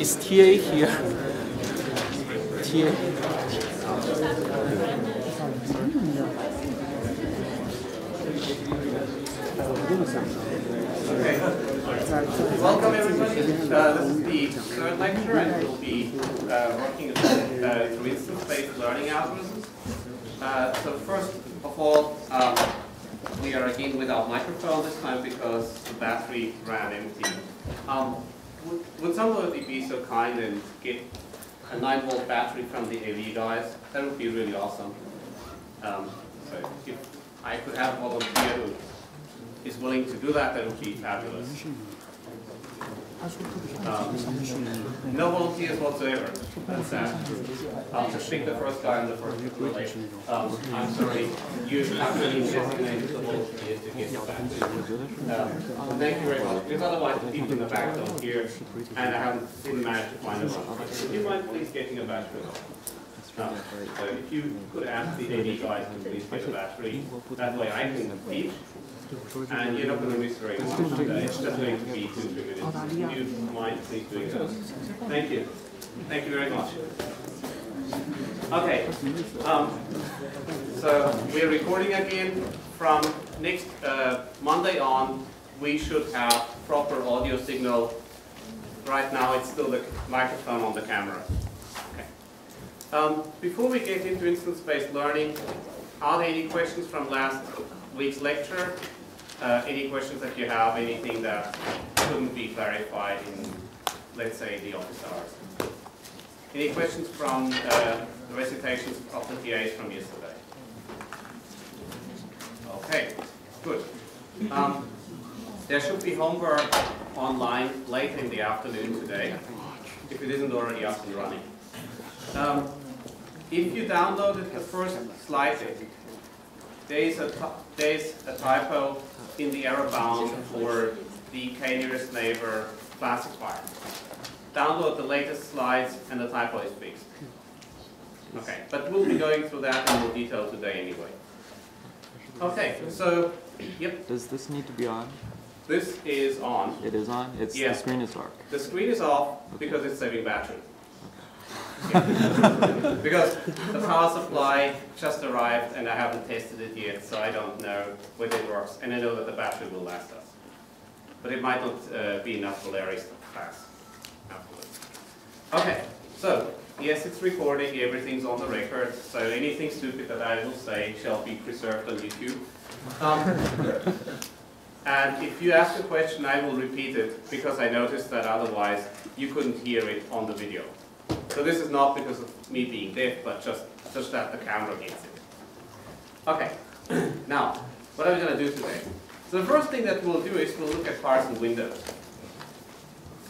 Is TA here? Welcome everybody. This is the third lecture, and we'll be working with instance-based learning algorithms. So first of all, we are again without microphone this time because the battery ran empty. Would somebody be so kind and get a 9-volt battery from the AV guys? That would be really awesome. So if I could have a volunteer who is willing to do that, that would be fabulous. No volunteers whatsoever. That's sad. I'll just pick the first guy and the first relation. I'm sorry, you have really designated the volunteers to get back. Thank you very much. Because otherwise, the people in the back don't hear, and I didn't manage to find a bunch. Would you mind please getting a battery? So if you could ask the AD guys to please get a battery, that way I can teach. And you're not going to miss very much today. It's just going to be 2-3 minutes. Do you mind please doing those? Thank you. Thank you very much. Okay. So we're recording again. From next Monday on, we should have proper audio signal. Right now, it's still the microphone on the camera. Okay. Before we get into instance-based learning, are there any questions from last week's lecture? Any questions that you have, anything that couldn't be clarified in, let's say, the office hours? Any questions from the recitations of the TAs from yesterday? Okay, good. There should be homework online later in the afternoon today, if it isn't already up and running. If you downloaded the first slide, there is a typo in the error bound for the K Nearest Neighbor classifier. Download the latest slides and the typo is fixed. Okay, but we'll be going through that in more detail today anyway. Okay, so, yep. Does this need to be on? This is on. It is on? It's, yeah. The screen is dark. The screen is off because it's saving battery. Yeah. Because the power supply just arrived and I haven't tested it yet, so I don't know whether it works. And I know that the battery will last us. But it might not be enough for Larry's class afterwards. Okay, so yes, it's recording, everything's on the record, so anything stupid that I will say shall be preserved on YouTube. And if you ask a question, I will repeat it because I noticed that otherwise you couldn't hear it on the video. So this is not because of me being deaf, but just that the camera gets it. Okay, now, what are we going to do today? So the first thing that we'll do is we'll look at Parzen Windows.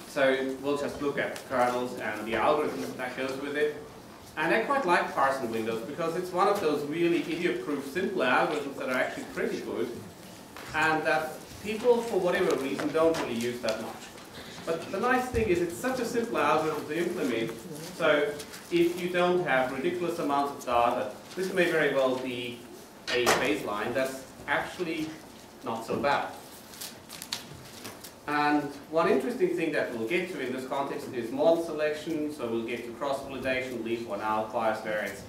So we'll just look at kernels and the algorithms that goes with it. And I quite like Parzen Windows because it's one of those really idiot-proof, simple algorithms that are actually pretty good, and that people, for whatever reason, don't really use that much. But the nice thing is it's such a simple algorithm to implement, so if you don't have ridiculous amounts of data, this may very well be a baseline that's actually not so bad. And one interesting thing that we'll get to in this context is model selection, so we'll get to cross-validation, leave one out, bias variance,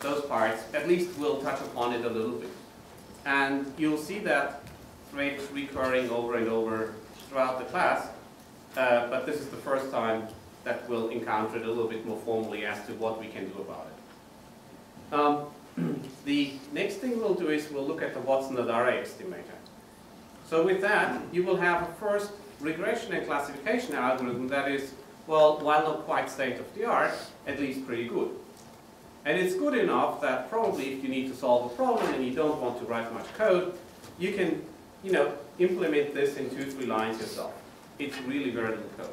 those parts. At least we'll touch upon it a little bit. And you'll see that thread recurring over and over throughout the class. But this is the first time that we'll encounter it a little bit more formally as to what we can do about it. The next thing we'll do is we'll look at the Watson-Nadaraya estimator. So with that, you will have a first regression and classification algorithm that is, well, while not quite state-of-the-art, at least pretty good. And it's good enough that probably if you need to solve a problem and you don't want to write much code, you can, you know, implement this in 2-3 lines yourself. It's really very little code.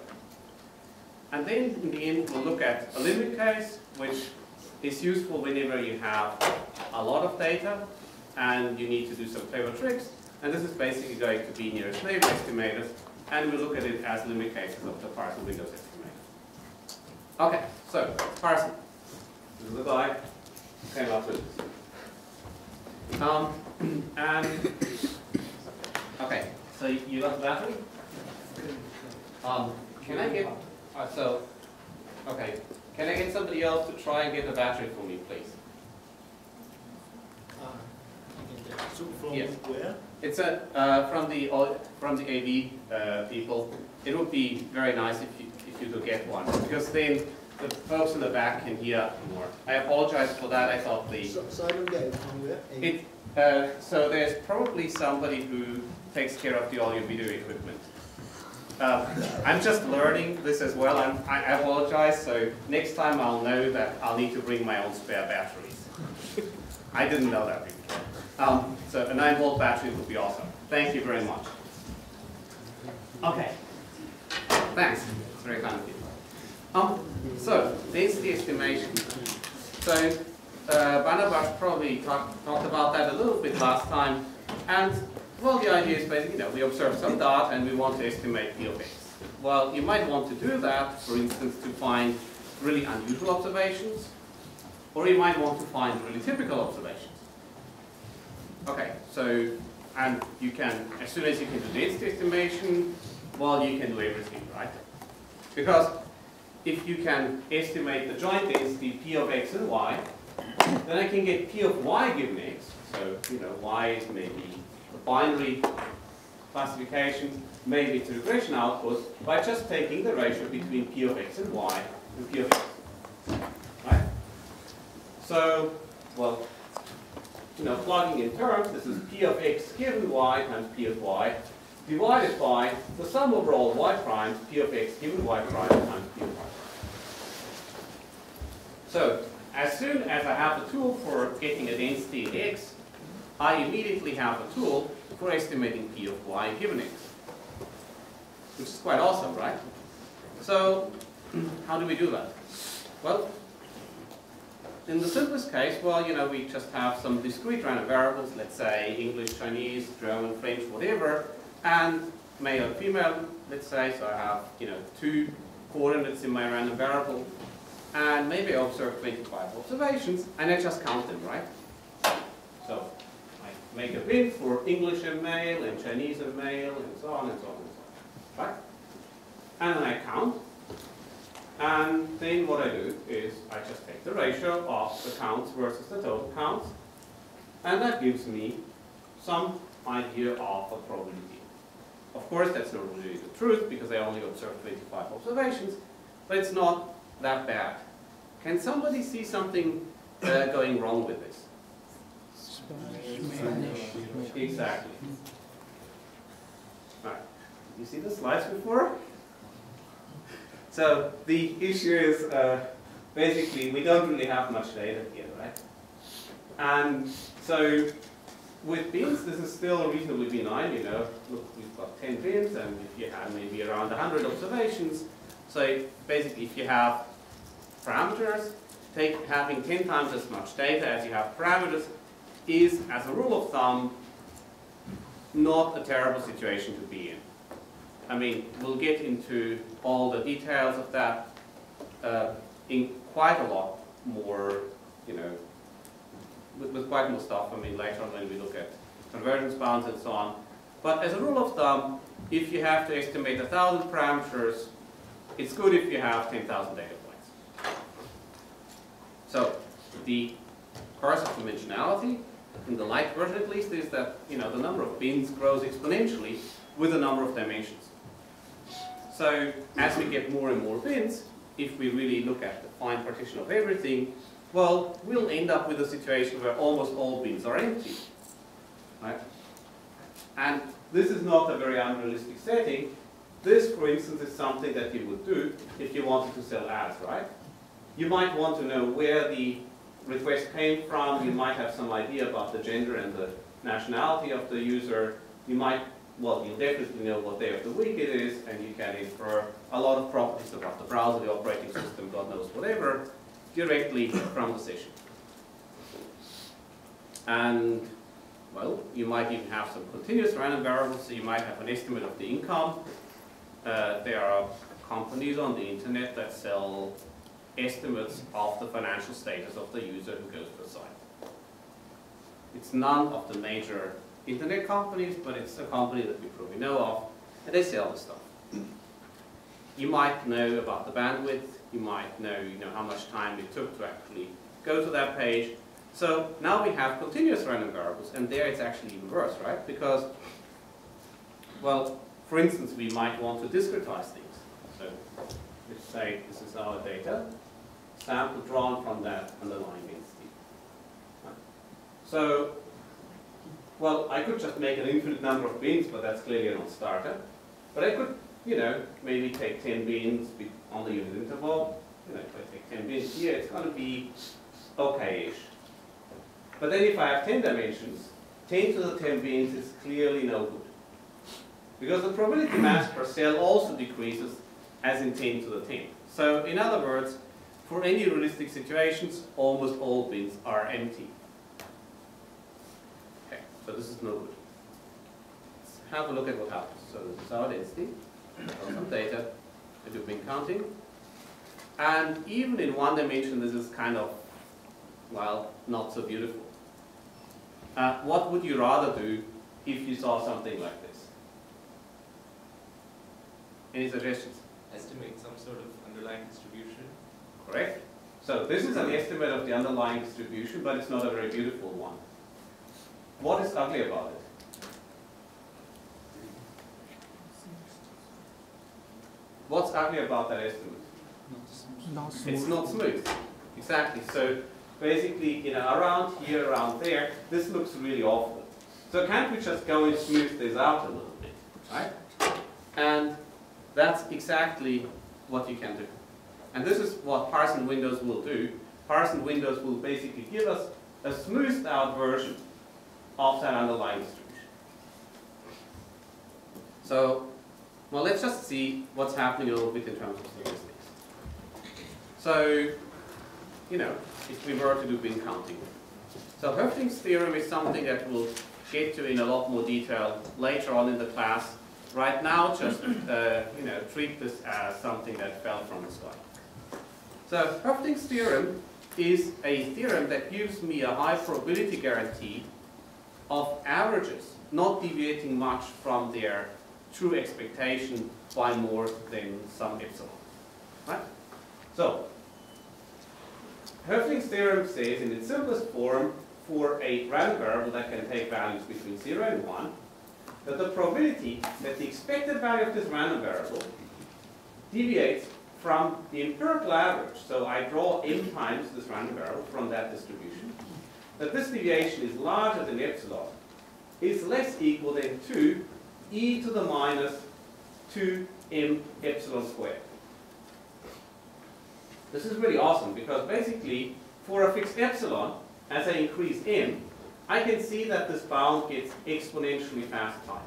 And then in the end, we'll look at a limit case, which is useful whenever you have a lot of data and you need to do some clever tricks. And this is basically going to be nearest neighbor estimators, and we'll look at it as limit cases of the Parzen Windows estimator. Okay, so Parzen. This is the guy who came up with this. Okay, so you left the bathroom? Can I get, okay, can I get somebody else to try and get the battery for me, please? So from where? It's a, from the AV people. It would be very nice if you could get one, because then the folks in the back can hear more. I apologize for that. I thought the so I don't get it from where? It, so there's probably somebody who takes care of the audio video equipment. I'm just learning this as well. I apologize. So next time I'll know that I'll need to bring my own spare batteries. I didn't know that before. So a 9-volt battery would be awesome. Thank you very much. Okay. Thanks. It's very kind of you. So density estimation. So Banabas probably talked about that a little bit last time. And well, the idea is basically, you know, we observe some data and we want to estimate the effects. Well, you might want to do that, for instance, to find really unusual observations, or you might want to find really typical observations. Okay, so, and you can, as soon as you can do density estimation, well, you can do everything, right? Because if you can estimate the joint density P of X and Y, then I can get P of Y given X. So, you know, Y is maybe a binary classification, maybe it's a regression output, by just taking the ratio between P of X and Y and P of X. Right? So, well, you know, plugging in terms, this is P of X given Y times P of Y divided by the sum over all Y primes, P of X given Y prime times P of Y prime. So, as soon as I have a tool for getting a density in X, I immediately have a tool for estimating P of Y given X, which is quite awesome, right? So, how do we do that? Well, in the simplest case, well, you know, we just have some discrete random variables, let's say English, Chinese, German, French, whatever, and male and female, let's say, so I have, you know, 2 coordinates in my random variable, and maybe I observe 25 observations, and I just count them, right? So I make a bin for English and male, and Chinese and male, and so on, and so on, and so on, right? And I count. And then what I do is I just take the ratio of the counts versus the total counts, and that gives me some idea of a probability. Of course, that's not really the truth because I only observed 25 observations, but it's not that bad. Can somebody see something going wrong with this? Spanish. Exactly. All right. You see the slides before? So the issue is basically we don't really have much data here, right? And so with bins, this is still reasonably benign, you know. Look, we've got 10 bins, and if you have maybe around 100 observations, so basically if you have parameters, having 10 times as much data as you have parameters is, as a rule of thumb, not a terrible situation to be in. I mean, we'll get into all the details of that in quite a lot more, you know, with quite more stuff, I mean, later on when we look at convergence bounds and so on. But as a rule of thumb, if you have to estimate 1,000 parameters, it's good if you have 10,000 data points. So the curse of dimensionality, in the light version at least, is that, you know, the number of bins grows exponentially with the number of dimensions. So as we get more and more bins, if we really look at the fine partition of everything, well, we'll end up with a situation where almost all bins are empty, right? And this is not a very unrealistic setting. This, for instance, is something that you would do if you wanted to sell ads, right? You might want to know where the request came from. You might have some idea about the gender and the nationality of the user. You might, well, you'll definitely know what day of the week it is, and you can infer a lot of properties about the browser, the operating system, God knows whatever, directly from the session. And, well, you might even have some continuous random variables, so you might have an estimate of the income. There are companies on the internet that sell estimates of the financial status of the user who goes to the site. It's none of the major internet companies, but it's a company that we probably know of, and they sell the stuff. You might know about the bandwidth, you might know, how much time it took to actually go to that page. So now we have continuous random variables, and there it's actually even worse, right? Because, well, for instance, we might want to discretize things. So let's say this is our data, sample drawn from that underlying entity. Right? So, well, I could just make an infinite number of beans, but that's clearly a non-starter. But I could, maybe take 10 beans on the unit interval. If I take 10 beans here, it's going to be okay-ish. But then if I have 10 dimensions, 10 to the 10 beans is clearly no good. Because the probability mass per cell also decreases as in 10 to the 10. So in other words, for any realistic situations, almost all bins are empty. Okay, so this is no good. Let's have a look at what happens. So this is our density, some data, I do bin counting. And even in one dimension, this is kind of, well, not so beautiful. What would you rather do if you saw something like this? Any suggestions? Estimate some sort of underlying distribution. Correct. So this is an estimate of the underlying distribution, but it's not a very beautiful one. What is ugly about it? What's ugly about that estimate? Not smooth. It's not smooth. Exactly. So basically, around here, around there, this looks really awful. So can't we just go and smooth this out a little bit, right? And that's exactly what you can do. And this is what Parzen Windows will do. Parzen Windows will basically give us a smoothed out version of that underlying distribution. So, well, let's just see what's happening a little bit in terms of statistics. So, if we were to do bin counting. So Hoeffding's theorem is something that we'll get to in a lot more detail later on in the class. Right now, just treat this as something that fell from the sky. So Hoeffding's theorem is a theorem that gives me a high probability guarantee of averages not deviating much from their true expectation by more than some epsilon. Right? So Hoeffding's theorem says, in its simplest form, for a random variable that can take values between 0 and 1, that the probability that the expected value of this random variable deviates from the empirical average, so I draw m times this random variable from that distribution, that this deviation is larger than epsilon, is less equal than 2e to the minus 2m epsilon squared. This is really awesome because basically for a fixed epsilon, as I increase m, I can see that this bound gets exponentially fast tight.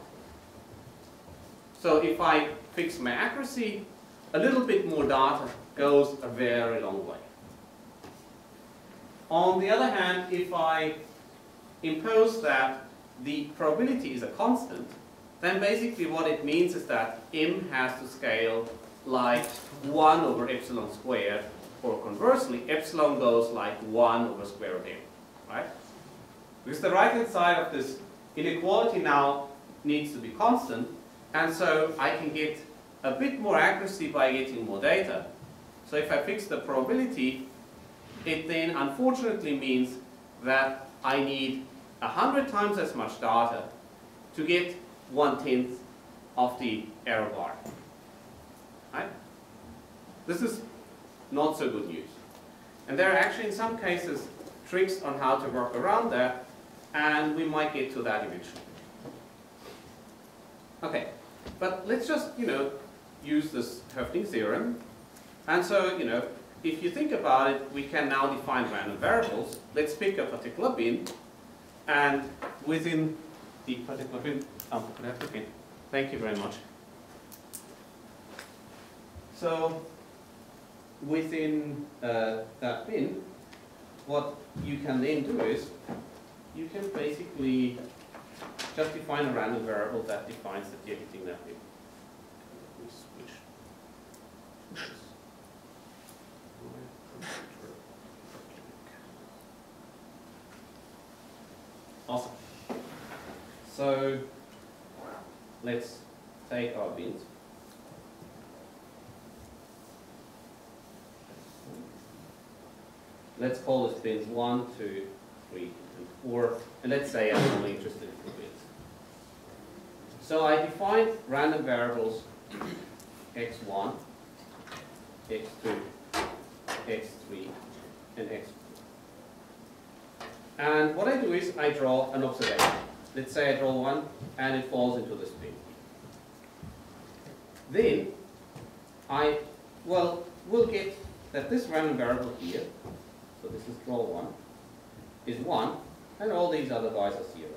So if I fix my accuracy, a little bit more data goes a very long way. On the other hand, if I impose that the probability is a constant, then basically what it means is that m has to scale like 1 over epsilon squared, or conversely, epsilon goes like 1 over square root m, right? Because the right-hand side of this inequality now needs to be constant, and so I can get a bit more accuracy by getting more data. So if I fix the probability, it then unfortunately means that I need 100 times as much data to get 1/10 of the error bar. Right? This is not so good news. And there are actually in some cases tricks on how to work around that, and we might get to that eventually. Okay, but let's just, use this Hoeffding theorem. And so, if you think about it, we can now define random variables. Let's pick a particular bin, and within the particular bin, thank you very much. So, within that bin, what you can then do is, you can basically just define a random variable that defines that you're hitting that bin. Let me switch. So let's take our bins. Let's call this bins 1, 2, 3, and 4, and let's say I'm only interested in 4 bins. So I define random variables x1, x2, x3, and x4. And what I do is I draw an observation. Let's say I draw one, and it falls into this bin. Then I, well, we'll get that this random variable here, so this is draw one, is 1, and all these other guys are 0.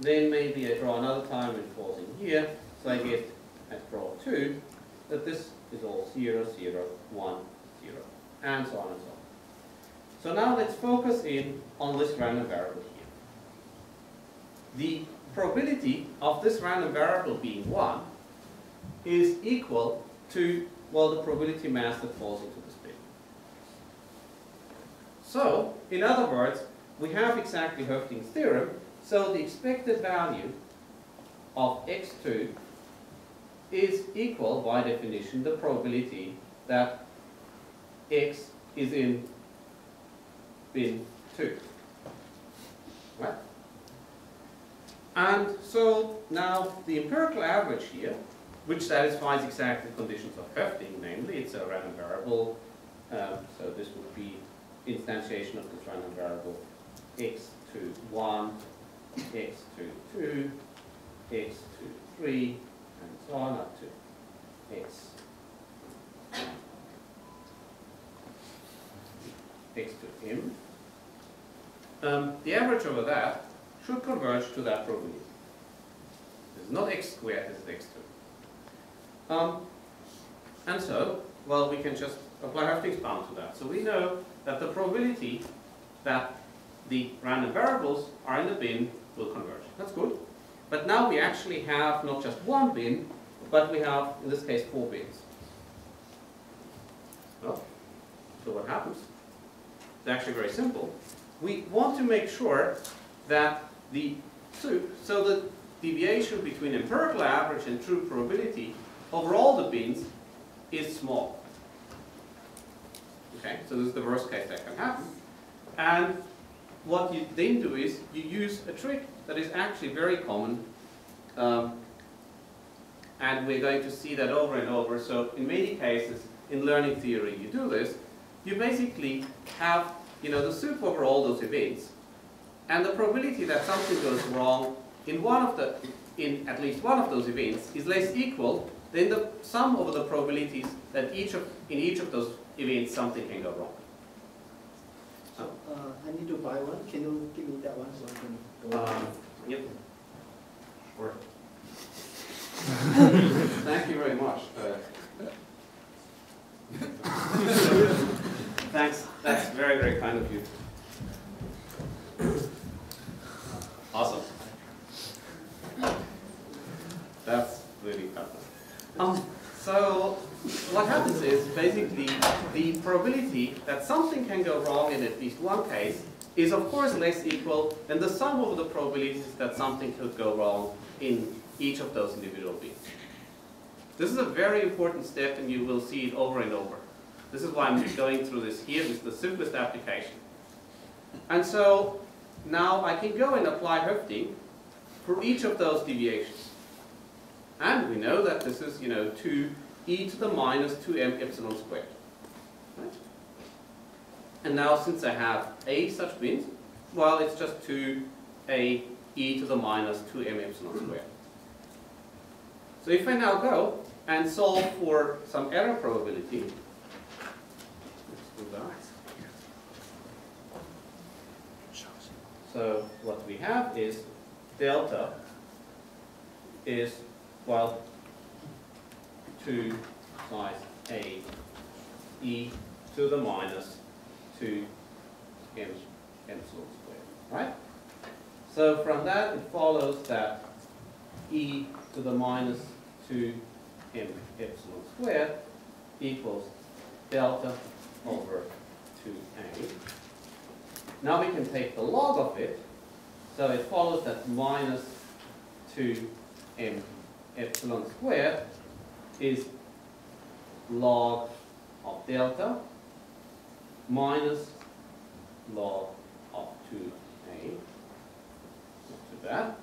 Then maybe I draw another time and it falls in here, so I get at draw 2 that this is all 0, 0, 1, 0, and so on and so on. So now let's focus in on this random variable here. The probability of this random variable being 1 is equal to, well, the probability mass that falls into this bin. So, in other words, we have exactly Hoeffding's theorem, so the expected value of x2 is equal, by definition, the probability that x is in bin 2. Right? And so now the empirical average here, which satisfies exactly the conditions of Hoeffding, namely it's a random variable, so this would be instantiation of this random variable x2, 1, x2, 2, x2, 3, and so on up to x, x to m. The average over that should converge to that probability. It's not x squared, it's x2. And so, well, we can just apply Hoeffding's bound to that. So we know that the probability that the random variables are in the bin will converge. That's good. But now we actually have not just one bin, but we have, in this case, 4 bins. Well, so what happens? It's actually very simple. We want to make sure that the so the deviation between empirical average and true probability over all the bins is small. Okay, so this is the worst case that can happen. And what you then do is you use a trick that is actually very common, and we're going to see that over and over. So in many cases in learning theory you do this. You basically have, you know, the soup over all those events, and the probability that something goes wrong in one of the, in at least one of those events is less equal than the sum over the probabilities that in each of those events something can go wrong. So, I need to buy one. Can you give me that one so I can go? Yep. Sure. Thank you very much. Thanks. That's very, very kind of you. Awesome. That's really helpful. So what happens is basically the probability that something can go wrong in at least one case is of course less equal than the sum of the probabilities that something could go wrong in each of those individual bits. This is a very important step, and you will see it over and over. This is why I'm going through this here with the simplest application. And so now I can go and apply Hoeffding for each of those deviations. And we know that this is, you know, 2e to the minus 2m epsilon squared. Right? And now since I have a such bins, well, it's just 2a e to the minus 2m epsilon squared. So if I now go and solve for some error probability, let's do that. So what we have is delta is, well, 2 size a e to the minus 2 m epsilon squared, right? So from that it follows that e to the minus 2 m epsilon squared equals delta over 2a. Now we can take the log of it, so it follows that minus 2m epsilon squared is log of delta minus log of 2a. Not too bad.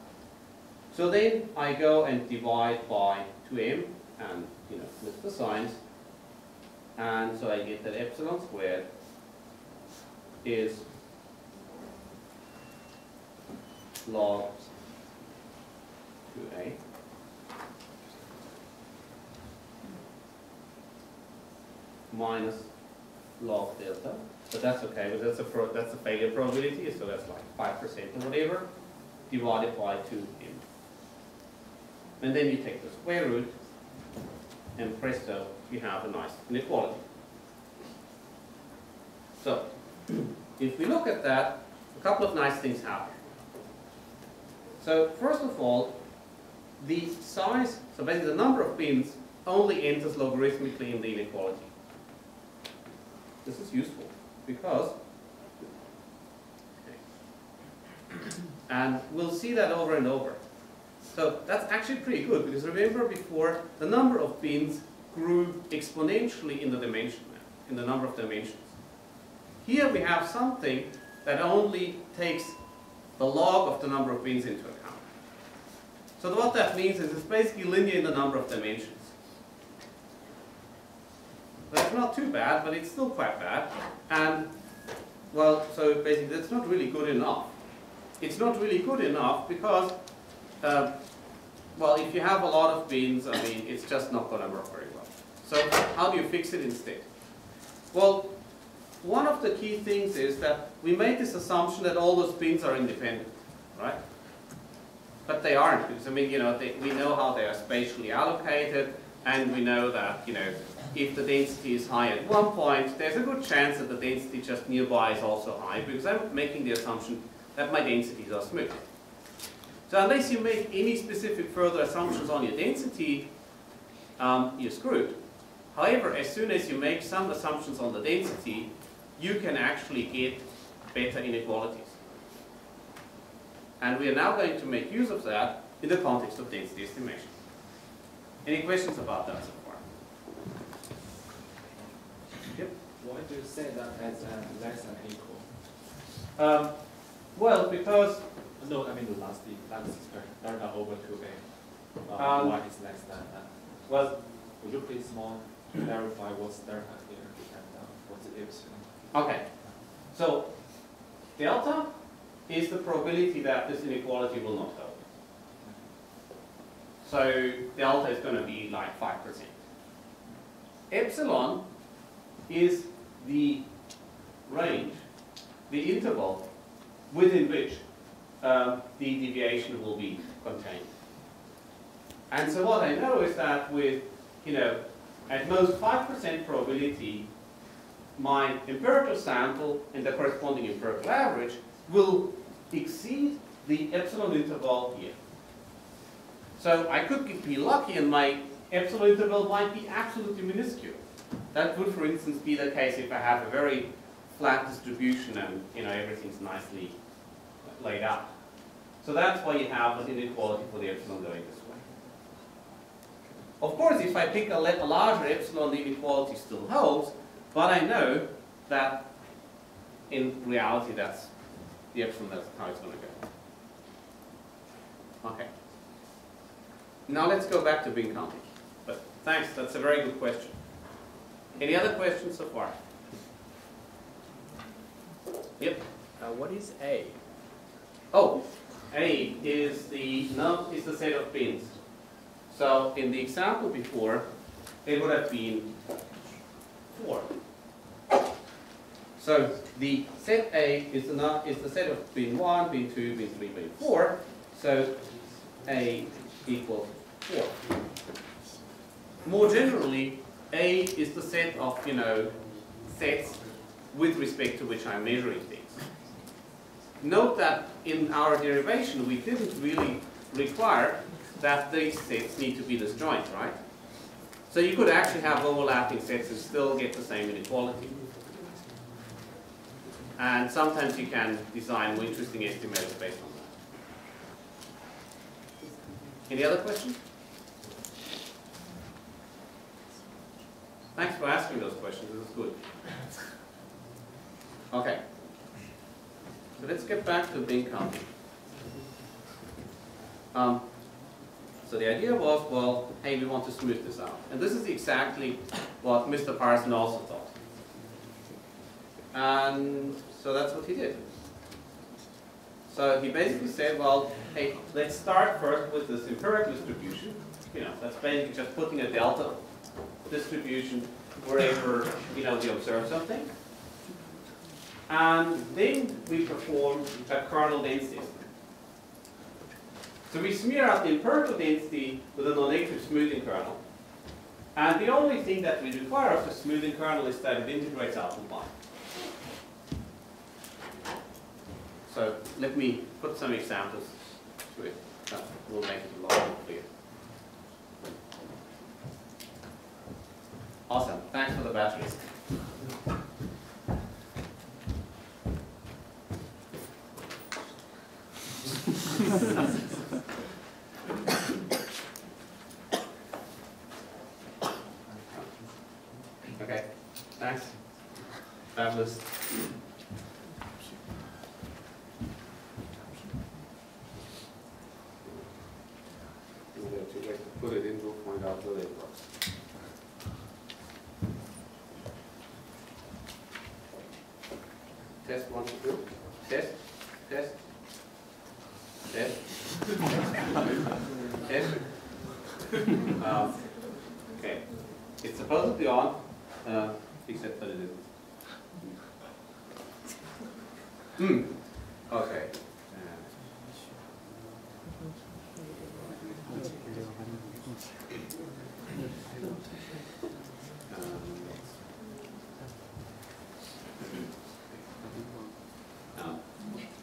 So then I go and divide by 2m and, you know, with the signs, and so I get that epsilon squared is log 2a. minus log delta, but that's okay. But that's a failure probability, so that's like 5% or whatever, divided by 2m. And then you take the square root, and presto, you have a nice inequality. So, if we look at that, a couple of nice things happen. So first of all, the size, so basically the number of pins only enters logarithmically in the inequality. This is useful because, and we'll see that over and over. So that's actually pretty good because remember before, the number of pins grew exponentially in the dimension, in the number of dimensions. Here we have something that only takes the log of the number of pins into account. So what that means is it's basically linear in the number of dimensions. That's not too bad, but it's still quite bad. And, well, so basically that's not really good enough. It's not really good enough because, well, if you have a lot of pins, I mean, it's just not going to work very well. So how do you fix it instead? Well, one of the key things is that we make this assumption that all those pins are independent, right? But they aren't, because, I mean, you know, we know how they are spatially allocated, and we know that, you know, if the density is high at one point, there's a good chance that the density just nearby is also high, because I'm making the assumption that my densities are smooth. So unless you make any specific further assumptions on your density, you're screwed. However, as soon as you make some assumptions on the density, you can actually get better inequalities. And we are now going to make use of that in the context of density estimation. Any questions about that? Why do you say that as less than equal? Well, because... No, I mean the last delta over 2a. Why is less than that? Well, would you please more clarify what's delta here and what's the epsilon? Okay. So, delta is the probability that this inequality will not hold. So, delta is going to be like 5%. Epsilon is the range, the interval within which the deviation will be contained. And so what I know is that with, you know, at most 5% probability, my empirical sample and the corresponding empirical average will exceed the epsilon interval here. So I could be lucky and my epsilon interval might be absolutely minuscule. That would, for instance, be the case if I have a very flat distribution and, you know, everything's nicely laid out. So that's why you have an inequality for the epsilon going this way. Of course, if I pick a larger epsilon, the inequality still holds, but I know that in reality that's the epsilon, that's how it's going to go. Okay. Now let's go back to Bing counting. But thanks, that's a very good question. Any other questions so far? Yep. What is A? Oh, A is the set of pins. So in the example before, it would have been 4. So the set A is the set of pin 1, pin 2, pin 3, pin 4. So A equals 4. More generally, A is the set of, you know, sets with respect to which I'm measuring things. Note that in our derivation we didn't really require that these sets need to be disjoint, right? So you could actually have overlapping sets and still get the same inequality. And sometimes you can design more interesting estimators based on that. Any other questions? Thanks for asking those questions, this is good. Okay. So let's get back to Bing counting. So the idea was, well, hey, we want to smooth this out. And this is exactly what Mr. Parzen also thought. And so that's what he did. So he basically said, well, hey, let's start first with this empirical distribution. You know, that's basically just putting a delta distribution wherever, you know, we observe something. And then we perform a kernel density. So we smear out the empirical density with a non-negative smoothing kernel. And the only thing that we require of the smoothing kernel is that it integrates out of 1. So let me put some examples to it that will make it a lot more clear. Awesome, thanks for the batteries. Okay, thanks. Fabulous. If you like to put it in, we'll find out where it works. Test 1, 2. Test, test, test, test. Okay. It's supposed to be on, except that it isn't. Okay.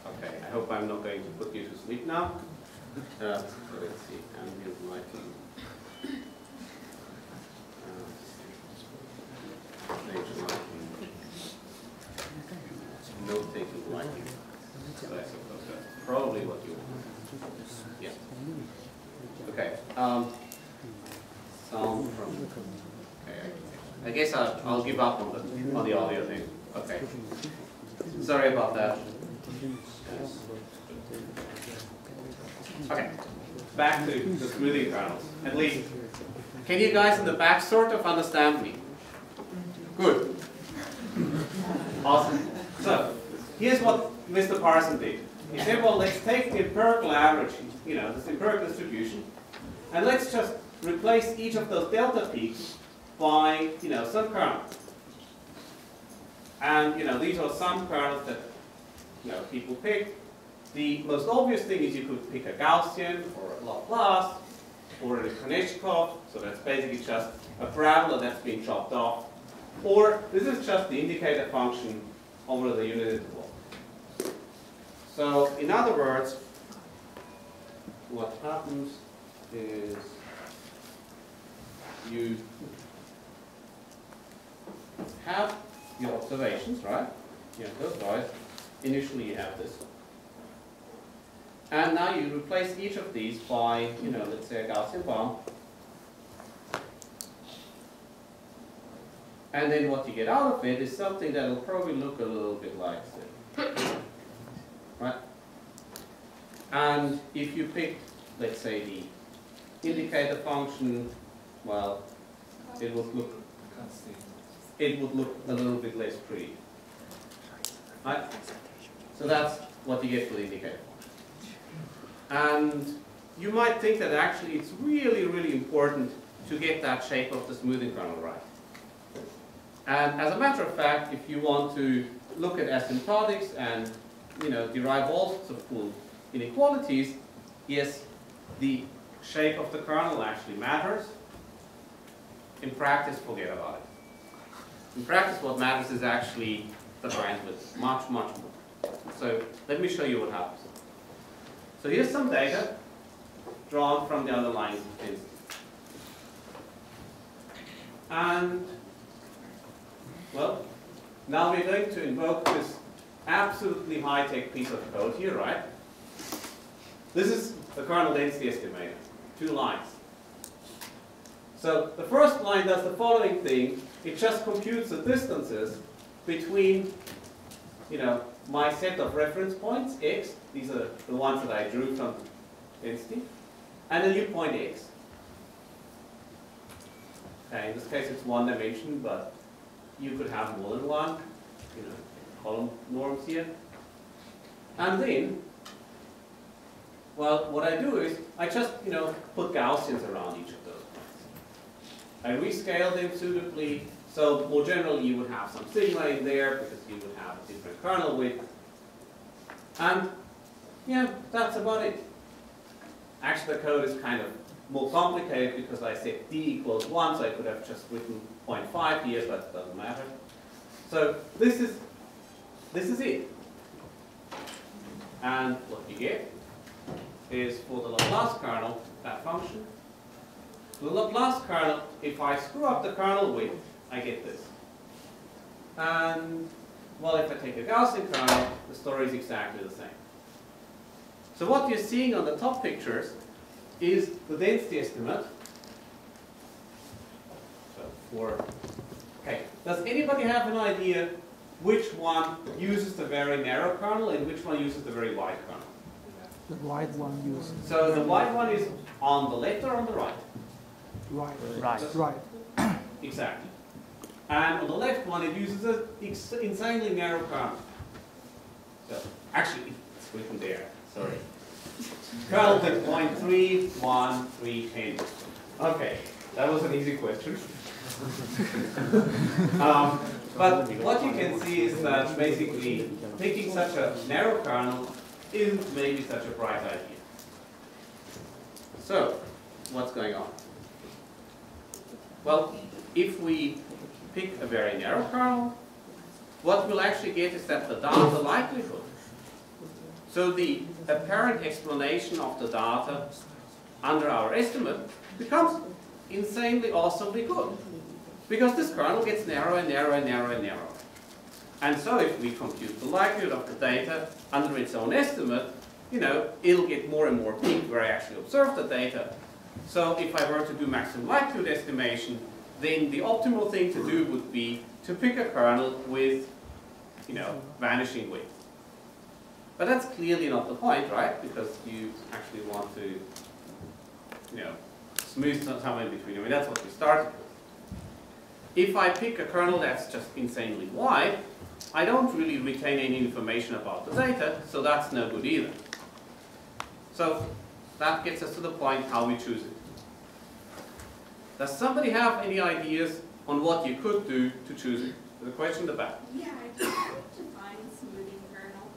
Okay, I hope I'm not going to put you to sleep now. So let's see, ambient lighting. Nature lighting. Note-taking lighting. So I suppose that's probably what you want. Yeah. Okay. Sound from. Okay. I guess I'll give up on the audio thing. Okay. Sorry about that. Okay. Back to the smoothing kernels. At least, can you guys in the back sort of understand me? Good. Awesome. So here's what Mr. Parzen did. He said, well, let's take the empirical average, you know, this empirical distribution, and let's just replace each of those delta peaks by, you know, some kernel. And, you know, these are some kernels that, you know, people pick. The most obvious thing is you could pick a Gaussian or a Laplace or an Epanechnikov, so that's basically just a parabola that's been chopped off. Or this is just the indicator function over the unit interval. So in other words, what happens is you have your observations, right? You have those guys. Initially you have this one. And now you replace each of these by, you know, let's say a Gaussian bomb. And then what you get out of it is something that will probably look a little bit like this. Right? And if you pick, let's say, the indicator function, well, it would look a little bit less pretty. Right? So that's what you get for the indicator function. And you might think that actually it's really, really important to get that shape of the smoothing kernel right. And as a matter of fact, if you want to look at asymptotics and, you know, derive all sorts of cool inequalities, yes, the shape of the kernel actually matters. In practice, forget about it. In practice, what matters is actually the bandwidth, much, much more. So let me show you what happens. So here's some data drawn from the underlying instance. And, well, now we're going to invoke this absolutely high-tech piece of code here, right? This is the kernel density estimator. two lines. So the first line does the following thing. It just computes the distances between, you know, my set of reference points, x, these are the ones that I drew from density, and a new point x. Okay, in this case it's one dimension, but you could have more than one, you know, column norms here. And then, well, what I do is I just, you know, put Gaussians around each of those points. I rescale them suitably. So more generally, you would have some sigma in there because you would have a different kernel width. And yeah, that's about it. Actually, the code is kind of more complicated because I said d equals 1, so I could have just written 0.5 here, but it doesn't matter. So this is it. And what you get is for the Laplace kernel, that function. The Laplace kernel, if I screw up the kernel width, I get this. And, well, if I take a Gaussian kernel, the story is exactly the same. So what you're seeing on the top pictures is the density estimate. So for, okay, does anybody have an idea which one uses the very narrow kernel and which one uses the very wide kernel? The wide one uses. So the wide one is on the left or on the right? Right. Right. So, right. Exactly. And on the left one, it uses an insanely narrow kernel. So actually, it's written there. Sorry. Kernel width 0.31310. Okay, that was an easy question. But what you can see is that basically picking such a narrow kernel isn't maybe such a bright idea. So, what's going on? Well, if we pick a very narrow kernel, what we'll actually get is that the data likelihood, so the apparent explanation of the data under our estimate, becomes insanely awesomely good. Because this kernel gets narrower and narrower and narrower and narrower. And so if we compute the likelihood of the data under its own estimate, you know, it'll get more and more peak where I actually observe the data. So if I were to do maximum likelihood estimation, then the optimal thing to do would be to pick a kernel with, you know, vanishing width. But that's clearly not the point, right? Because you actually want to, you know, smooth somewhere in between. I mean, that's what we started with. If I pick a kernel that's just insanely wide, I don't really retain any information about the data, so that's no good either. So that gets us to the point how we choose it. Does somebody have any ideas on what you could do to choose it? The question in the back. Yeah, he defines smoothing kernel.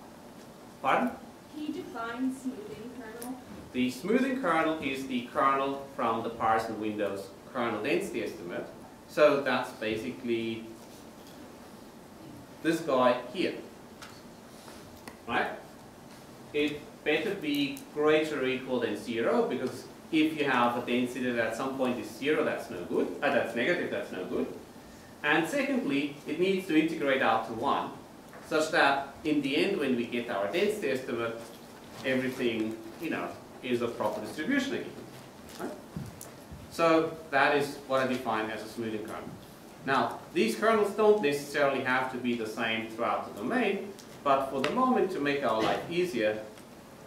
Pardon? He defines smoothing kernel. The smoothing kernel is the kernel from the Parzen Windows kernel density estimate. So that's basically this guy here, right? It better be greater or equal than 0, because if you have a density that at some point is 0, that's no good. That's negative, that's no good. And secondly, it needs to integrate out to 1, such that in the end, when we get our density estimate, everything, you know, is a proper distribution again. Right? So that is what I define as a smoothing kernel. Now, these kernels don't necessarily have to be the same throughout the domain, but for the moment, to make our life easier,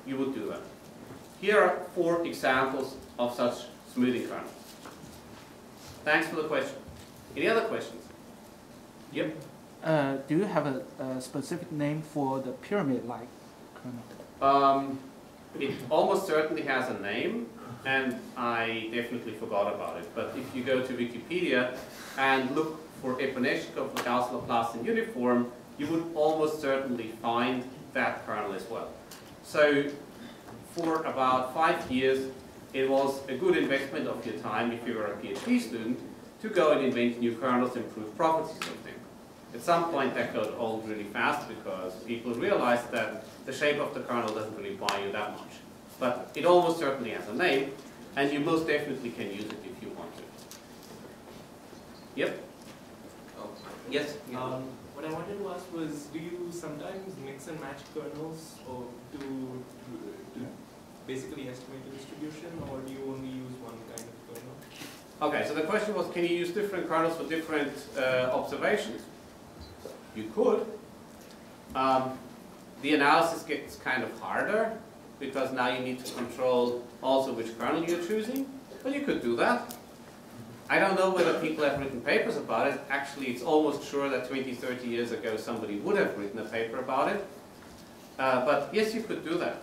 you would do that. Here are 4 examples of such smoothing kernels. Thanks for the question. Any other questions? Yep. Do you have a specific name for the pyramid-like kernel? It almost certainly has a name. And I definitely forgot about it. But if you go to Wikipedia and look for Epanechnikov Laplace in uniform, you would almost certainly find that kernel as well. So for about 5 years, it was a good investment of your time if you were a PhD student to go and invent new kernels and prove properties of them. At some point, that got old really fast because people realized that the shape of the kernel doesn't really buy you that much. But it almost certainly has a name, and you most definitely can use it if you want to. Yep? Oh. Yes? Yeah. What I wanted to ask was, do you sometimes mix and match kernels or to basically estimate the distribution, or do you only use Okay, so the question was, can you use different kernels for different observations? You could. The analysis gets kind of harder, because now you need to control also which kernel you're choosing. Well, you could do that. I don't know whether people have written papers about it. Actually, it's almost sure that 20, 30 years ago somebody would have written a paper about it. But yes, you could do that.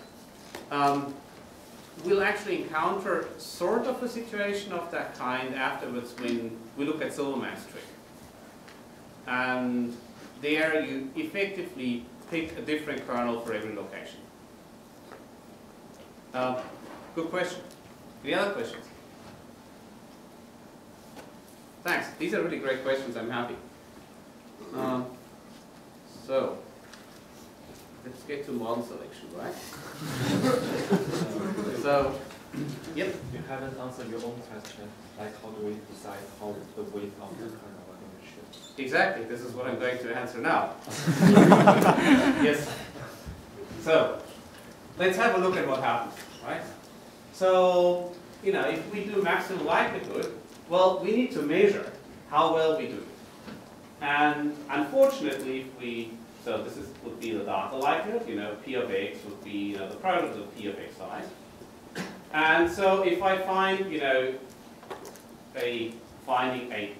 We'll actually encounter sort of a situation of that kind afterwards when we look at Silverman's trick. And there you effectively pick a different kernel for every location. Good question. Any other questions? Thanks. These are really great questions. I'm happy. So, let's get to model selection, right? So, yep. You haven't answered your own question, like how do we decide how the weight of the kernel are going to shift? Exactly. This is what I'm going to answer now. Yes. So, let's have a look at what happens, right? So, you know, if we do maximum likelihood, well, we need to measure how well we do it. And unfortunately, if we, so this is, would be the data likelihood, you know, P of X would be, you know, the product of P of Xi. And so if I find, you know, finding a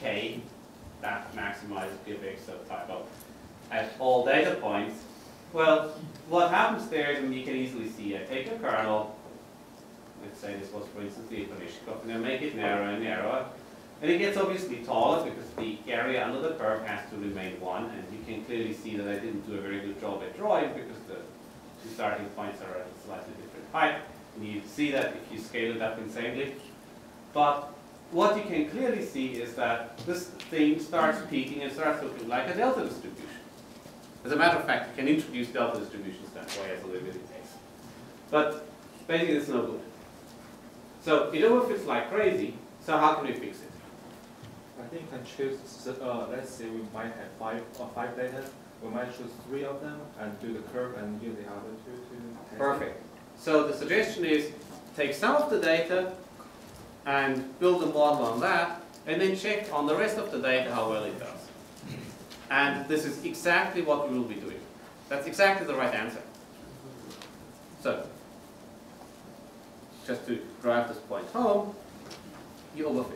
K that maximizes P of X type of at all data points, well, what happens there is, and you can easily see, I take a kernel, let's say this was, for instance, the Epanechnikov, and I make it narrower and narrower. And it gets obviously taller because the area under the curve has to remain 1. And you can clearly see that I didn't do a very good job at drawing because the two starting points are at a slightly different height. And you see that if you scale it up insanely. But what you can clearly see is that this thing starts peaking and starts looking like a delta distribution. As a matter of fact, you can introduce delta distributions that way as a limited case. But basically, it's no good. So it overfits like crazy. So how can we fix it? I think I choose, let's say we might have five data. We might choose 3 of them and do the curve and use the other 2 to test. Perfect. So the suggestion is take some of the data and build a model on that, and then check on the rest of the data how well it does. And this is exactly what we will be doing. That's exactly the right answer. So, just to drive this point home, you overfit.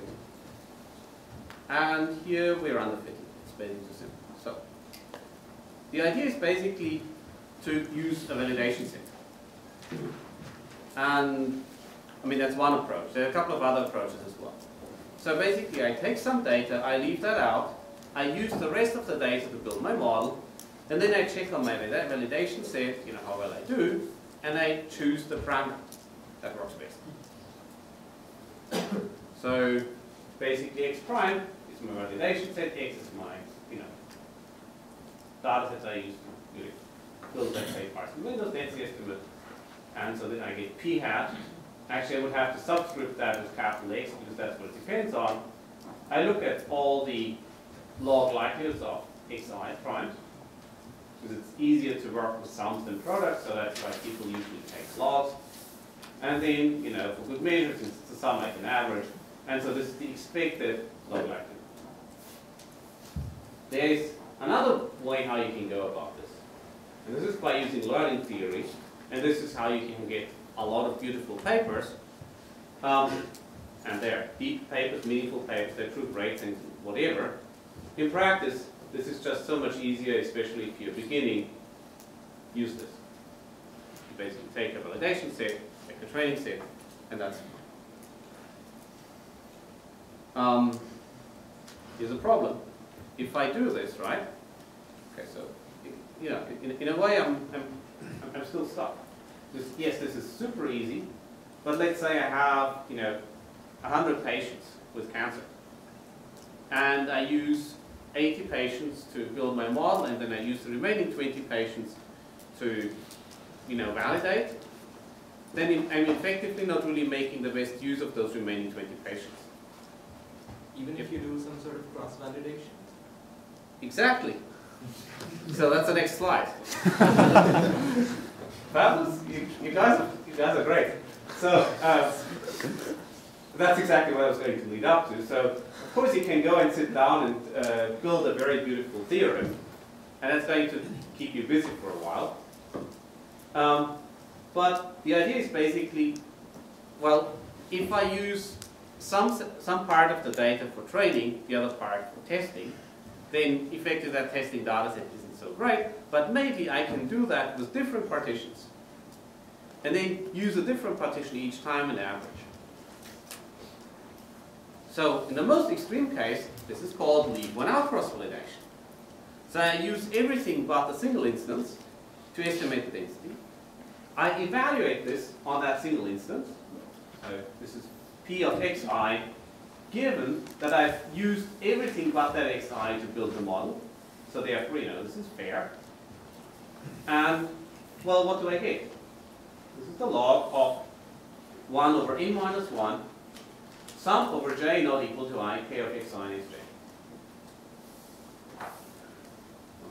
And here we're underfitted. It's basically simple. So, the idea is basically to use a validation set. And, I mean, that's one approach. There are a couple of other approaches as well. So basically, I take some data, I leave that out, I use the rest of the data to build my model, and then I check on my validation set, you know, how well I do, and I choose the parameter that works best. So basically, X prime is my validation set, X is my, you know, data set I use to build, let's say, Parzen Windows, that's the estimate. And so then I get P hat. Actually, I would have to subscript that with capital X because that's what it depends on. I look at all the log likelihoods of Xi prime, because it's easier to work with sums than products, so that's why people usually take logs. And then, you know, for good measure, since it's a sum like an average, and so this is the expected log likelihood. There is another way how you can go about this, and this is by using learning theory, and this is how you can get a lot of beautiful papers, and they're deep papers, meaningful papers, they're true breaks and whatever. In practice, this is just so much easier, especially if you're beginning, use this. You basically take a validation set, take a training set, and that's it. Here's a problem. If I do this, right? Okay, so, you know, in a way, I'm still stuck. Yes, this is super easy, but let's say I have, you know, 100 patients with cancer, and I use 80 patients to build my model, and then I use the remaining 20 patients to, you know, validate. Then I'm effectively not really making the best use of those remaining 20 patients. Even if you do some sort of cross-validation? Exactly. So that's the next slide. Fabulous. You guys are great. So that's exactly what I was going to lead up to. So, of course, you can go and sit down and build a very beautiful theorem, and that's going to keep you busy for a while. But the idea is basically, well, if I use some part of the data for training, the other part for testing, then effectively that testing data set isn't so great, but maybe I can do that with different partitions, and then use a different partition each time and average. So in the most extreme case, this is called leave-one-out cross-validation. So I use everything but a single instance to estimate the density. I evaluate this on that single instance. So this is P of xi, given that I've used everything but that xi to build the model. So therefore, you know, this is fair. And, well, what do I get? This is the log of 1 over n minus 1, sum over j not equal to I, k of xi and sj.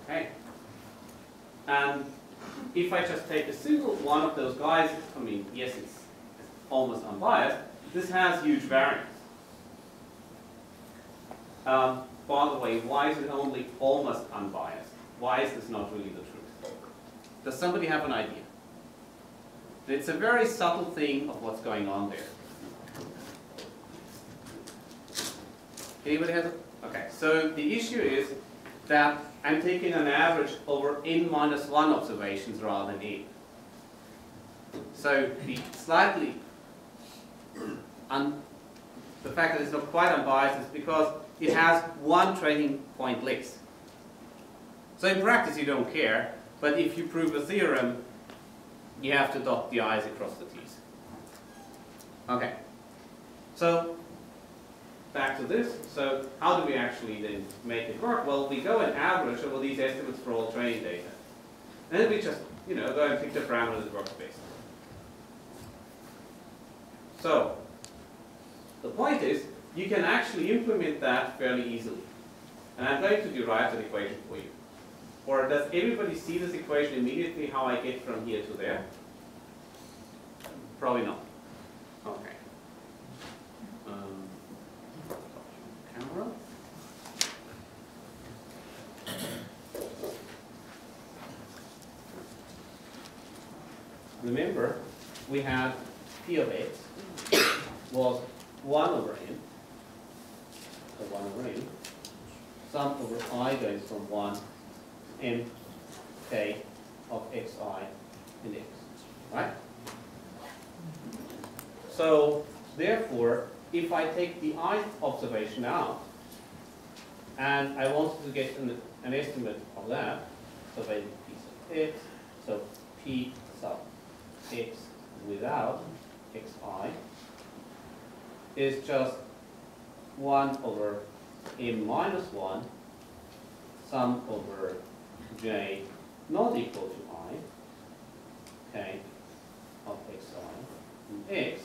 Okay. And if I just take a single one of those guys, I mean, yes, it's almost unbiased, this has huge variance. By the way, why is it only almost unbiased? Why is this not really the truth? Does somebody have an idea? It's a very subtle thing of what's going on there. Anybody has a? Okay, so the issue is that I'm taking an average over n minus 1 observations rather than n. So the fact that it's not quite unbiased is because it has one training point less. So in practice you don't care, but if you prove a theorem, you have to dot the i's across the t's. Okay, so back to this. So how do we actually then make it work? Well, we go and average over these estimates for all training data. And then we just, you know, go and pick the parameters that work best. So the point is, you can actually implement that fairly easily. And I'm going to derive that equation for you. Or does everybody see this equation immediately, how I get from here to there? Probably not. Okay. Camera. Remember, we had P of x was 1 over n. So 1 over n. Sum over I goes from 1 m k of xi and x, right? So therefore, if I take the ith observation out, and I wanted to get an estimate of that, so basically p sub x, so p sub x without xi is just 1 over m minus 1 sum over j not equal to I, k of xi and x.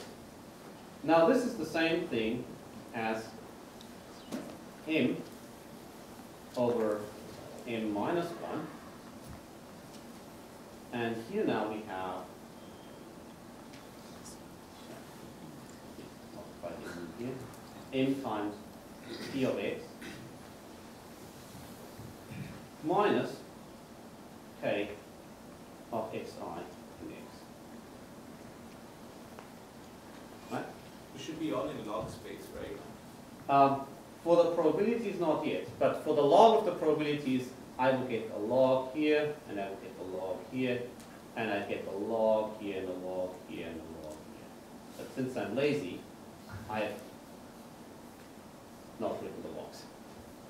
Now this is the same thing as m over m minus 1, and here now we have m times p of x minus k of xi and x. Right? We should be all in log space, right? For the probabilities, not yet. But for the log of the probabilities, I will get a log here, and I will get a log here, and I get a log here, and a log here, and a log here. But since I'm lazy, I have not written the logs.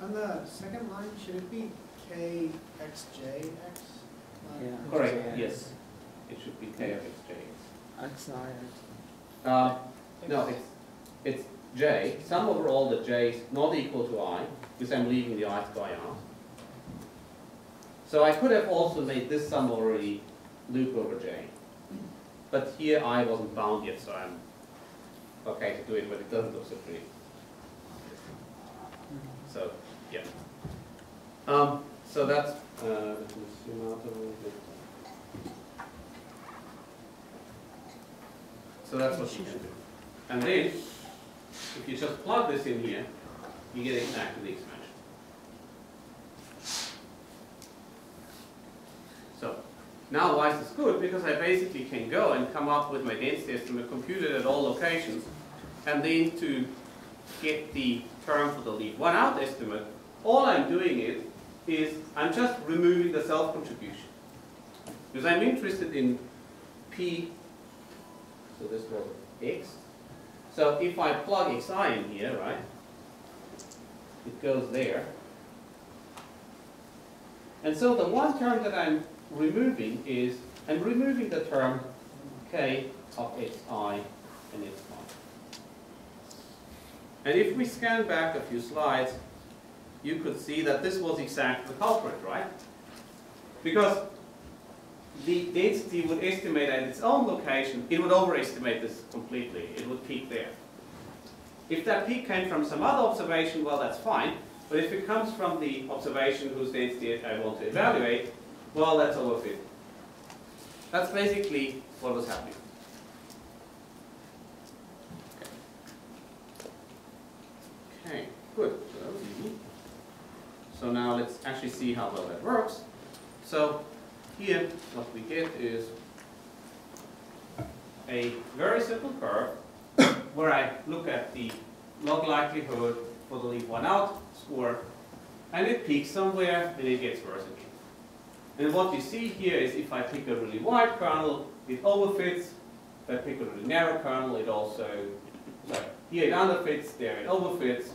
On the second line, should it be k x j x? Yeah. Correct, x, yes. It should be k of x j x. Xi. No, it's j. Sum over all the j's not equal to I, because I'm leaving the ith guy out. So I could have also made this sum already loop over j. But here I wasn't bound yet, so I'm okay to do it, but it doesn't look so pretty. So, yeah. So that's let me zoom out a little bit. So that's what you can do. And then If you just plug this in here, you get exactly the expansion. So now why is this good? Because I basically can go and come up with my density estimate computed at all locations, and then to get the term for the lead one out estimate, all I'm doing is I'm just removing the self-contribution. Because I'm interested in P, so this was X. So if I plug Xi in here, right, it goes there. And so the one term that I'm removing is, I'm removing the term K of Xi and X. And if we scan back a few slides, you could see that this was exactly the culprit, right? Because the density would estimate at its own location, it would overestimate this completely. It would peak there. If that peak came from some other observation, well, that's fine. But if it comes from the observation whose density I want to evaluate, well, that's overfit. That's basically what was happening. Okay, good. So now let's actually see how well that works. So here what we get is a very simple curve where I look at the log likelihood for the leave one out score, and it peaks somewhere and it gets worse again. And what you see here is if I pick a really wide kernel, it overfits. If I pick a really narrow kernel, it also, sorry, here it underfits, there it overfits,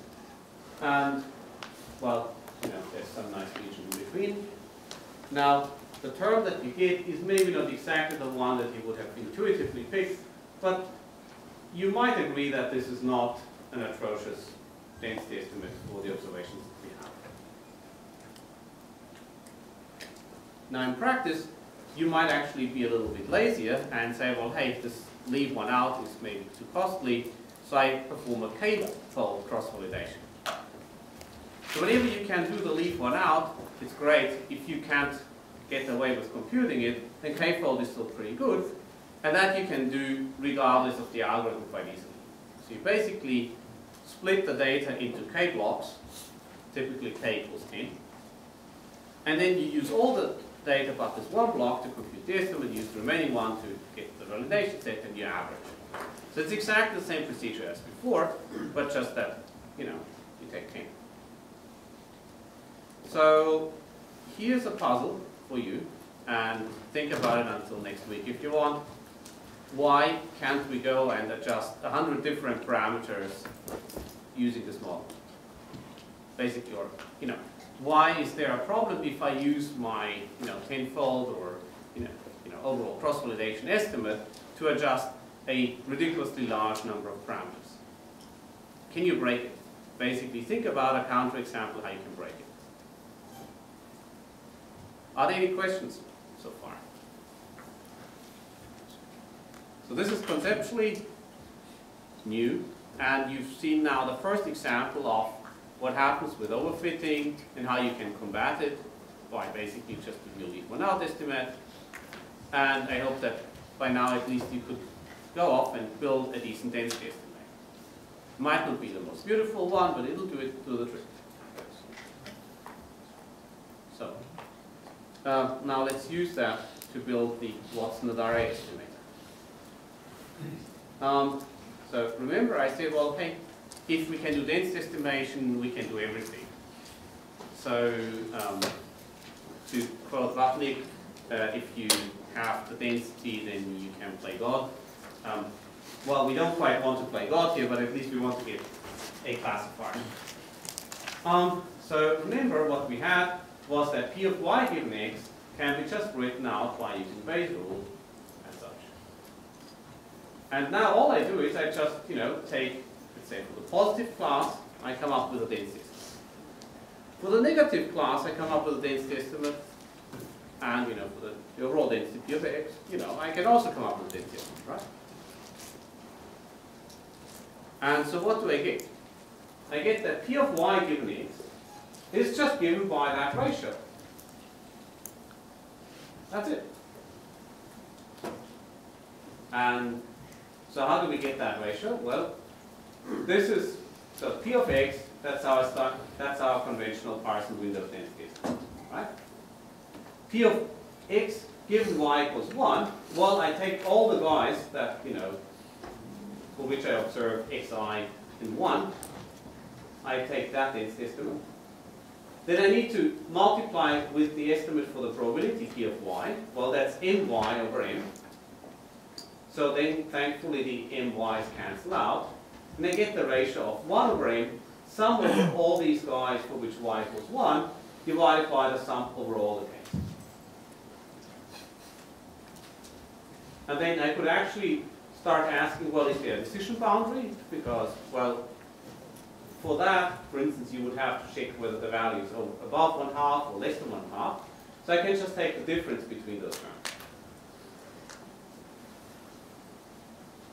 and well, you know, there's some nice region in between. Now, the term that you get is maybe not exactly the one that you would have intuitively picked, but you might agree that this is not an atrocious density estimate for the observations that we have. Now, in practice, you might actually be a little bit lazier and say, well, hey, this leave one out is maybe too costly, so I perform a k-fold cross-validation. So whenever you can do the leave one out, it's great. If you can't get away with computing it, then k-fold is still pretty good. And that you can do regardless of the algorithm quite easily. So you basically split the data into k blocks, typically k equals 10. And then you use all the data but this one block to compute the estimate, use the remaining one to get the validation set, and you average. So it's exactly the same procedure as before, but just that, you know, you take 10. So here's a puzzle for you, and think about it until next week if you want. Why can't we go and adjust 100 different parameters using this model? Basically, or, you know, why is there a problem if I use my, you know, tenfold or, you know, overall cross-validation estimate to adjust a ridiculously large number of parameters? Can you break it? Basically, think about a counterexample how you can break it. Are there any questions so far? So this is conceptually new, and you've seen now the first example of what happens with overfitting and how you can combat it by basically just doing a leave one out estimate. And I hope that by now at least you could go off and build a decent density estimate. Might not be the most beautiful one, but it'll do the trick. So now let's use that to build the Watson-Nadaraya estimator. So remember I said, well, hey, if we can do density estimation, we can do everything. So to quote Vapnik, if you have the density, then you can play God. Well, we don't quite want to play God here, but at least we want to get a classifier. So remember what we had was that P of y given x can be just written out by using Bayes' rule and such. And now all I do is I just, you know, take, let's say for the positive class, I come up with a density estimate. For the negative class, I come up with a density estimate. And, you know, for the overall density P of x, you know, I can also come up with a density estimate, right? And so what do I get? I get that P of y given x is just given by that ratio. That's it. And so how do we get that ratio? Well, This is so P of X. That's our start. That's our conventional Parzen Windows landscape, right? P of X given Y equals 1. Well, I take all the guys that for which I observe xi in 1. I take that as estimate. Then I need to multiply with the estimate for the probability P of Y. Well, that's my over m. So then, thankfully, the my's cancel out. And I get the ratio of 1 over m, sum over all these guys for which y equals 1, divided by the sum over all the cases. And then I could actually start asking, well, is there a decision boundary? Because, well, for that, for instance, you would have to check whether the value is above 1/2 or less than 1/2. So I can just take the difference between those terms.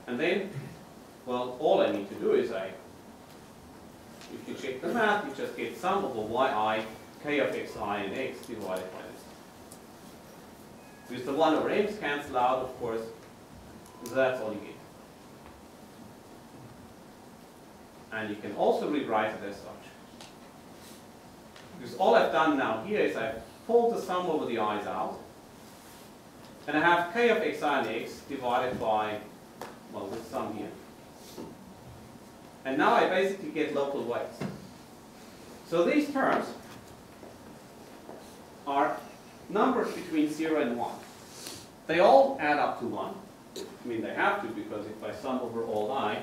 And then, well, all I need to do is if you check the math, you just get sum over yi, k of xi and x divided by this. Because the 1 over m's cancel out, of course, so that's all you get. And you can also rewrite it as such. Because all I've done now here is I've pulled the sum over the i's out. And I have k of xi and x divided by, well, this sum here. And now I basically get local weights. So these terms are numbers between 0 and 1. They all add up to 1. I mean, they have to, because if I sum over all I,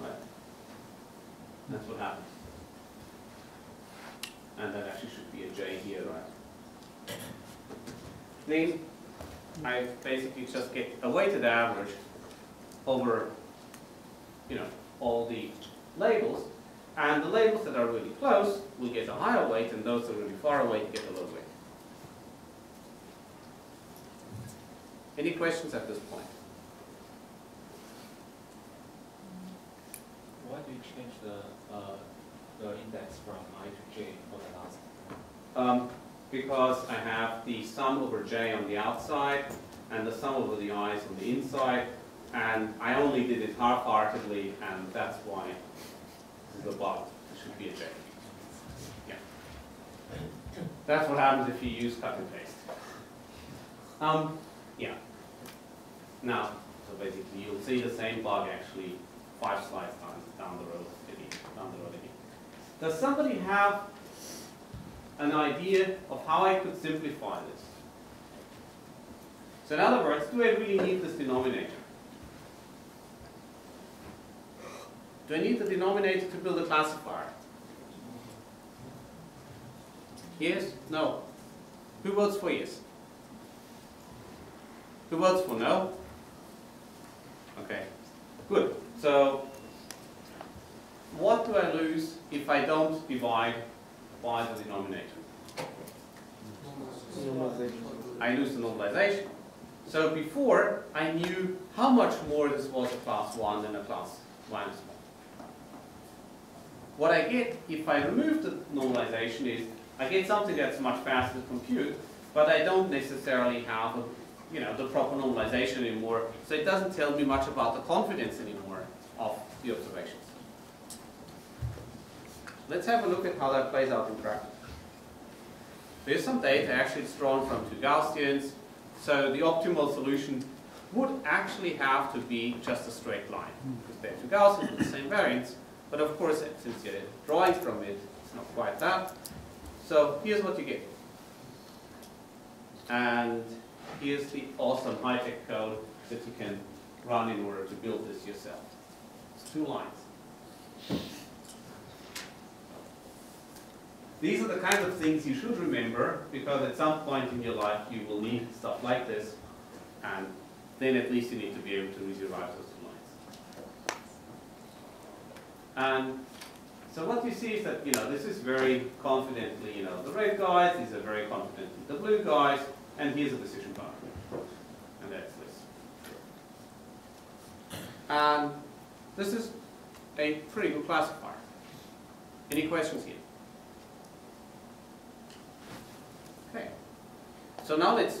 right, that's what happens. And that actually should be a j here, right? Then I basically just get a weighted average over, all the labels. And the labels that are really close will get a higher weight, and those that are really far away get a low weight. Any questions at this point? Why do you change the index from I to j for the last one? Because I have the sum over j on the outside and the sum over the i's on the inside, and I only did it half-heartedly, and that's why this is a bug. It should be a j. Yeah. That's what happens if you use cut and paste. Yeah. Now, so basically you'll see the same bug actually 5 slides down the road again. Does somebody have an idea of how I could simplify this? So in other words, do I really need this denominator? Do I need the denominator to build a classifier? Yes? No? Who votes for yes? Who votes for no? Okay, good. So, what do I lose if I don't divide by the denominator? I lose the normalization. So before, I knew how much more this was a class 1 than a class minus 1. What I get if I remove the normalization is I get something that's much faster to compute, but I don't necessarily have a the proper normalization anymore, so it doesn't tell me much about the confidence anymore of the observations. Let's have a look at how that plays out in practice. There's some data, actually it's drawn from 2 Gaussians, so the optimal solution would actually have to be just a straight line, because they're 2 Gaussians with the same variance, but of course since you're drawing from it, it's not quite that. So here's what you get. And here's the awesome high-tech code that you can run in order to build this yourself. It's 2 lines. These are the kinds of things you should remember, because at some point in your life you will need stuff like this, and then at least you need to be able to rewrite those 2 lines. And so what you see is that, this is very confidently, the red guys, these are very confidently the blue guys, and here's a decision boundary, and that's this. And this is a pretty good classifier. Any questions here? Okay. So now let's,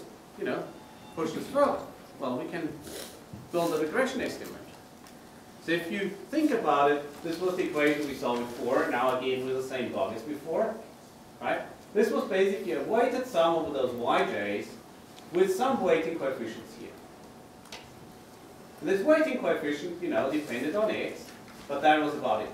push this through. Well, we can build a regression estimate. So if you think about it, this was the equation we saw before. Now again with the same log as before, right? This was basically a weighted sum over those yj's with some weighting coefficients here. And this weighting coefficient, you know, depended on x, but that was about it.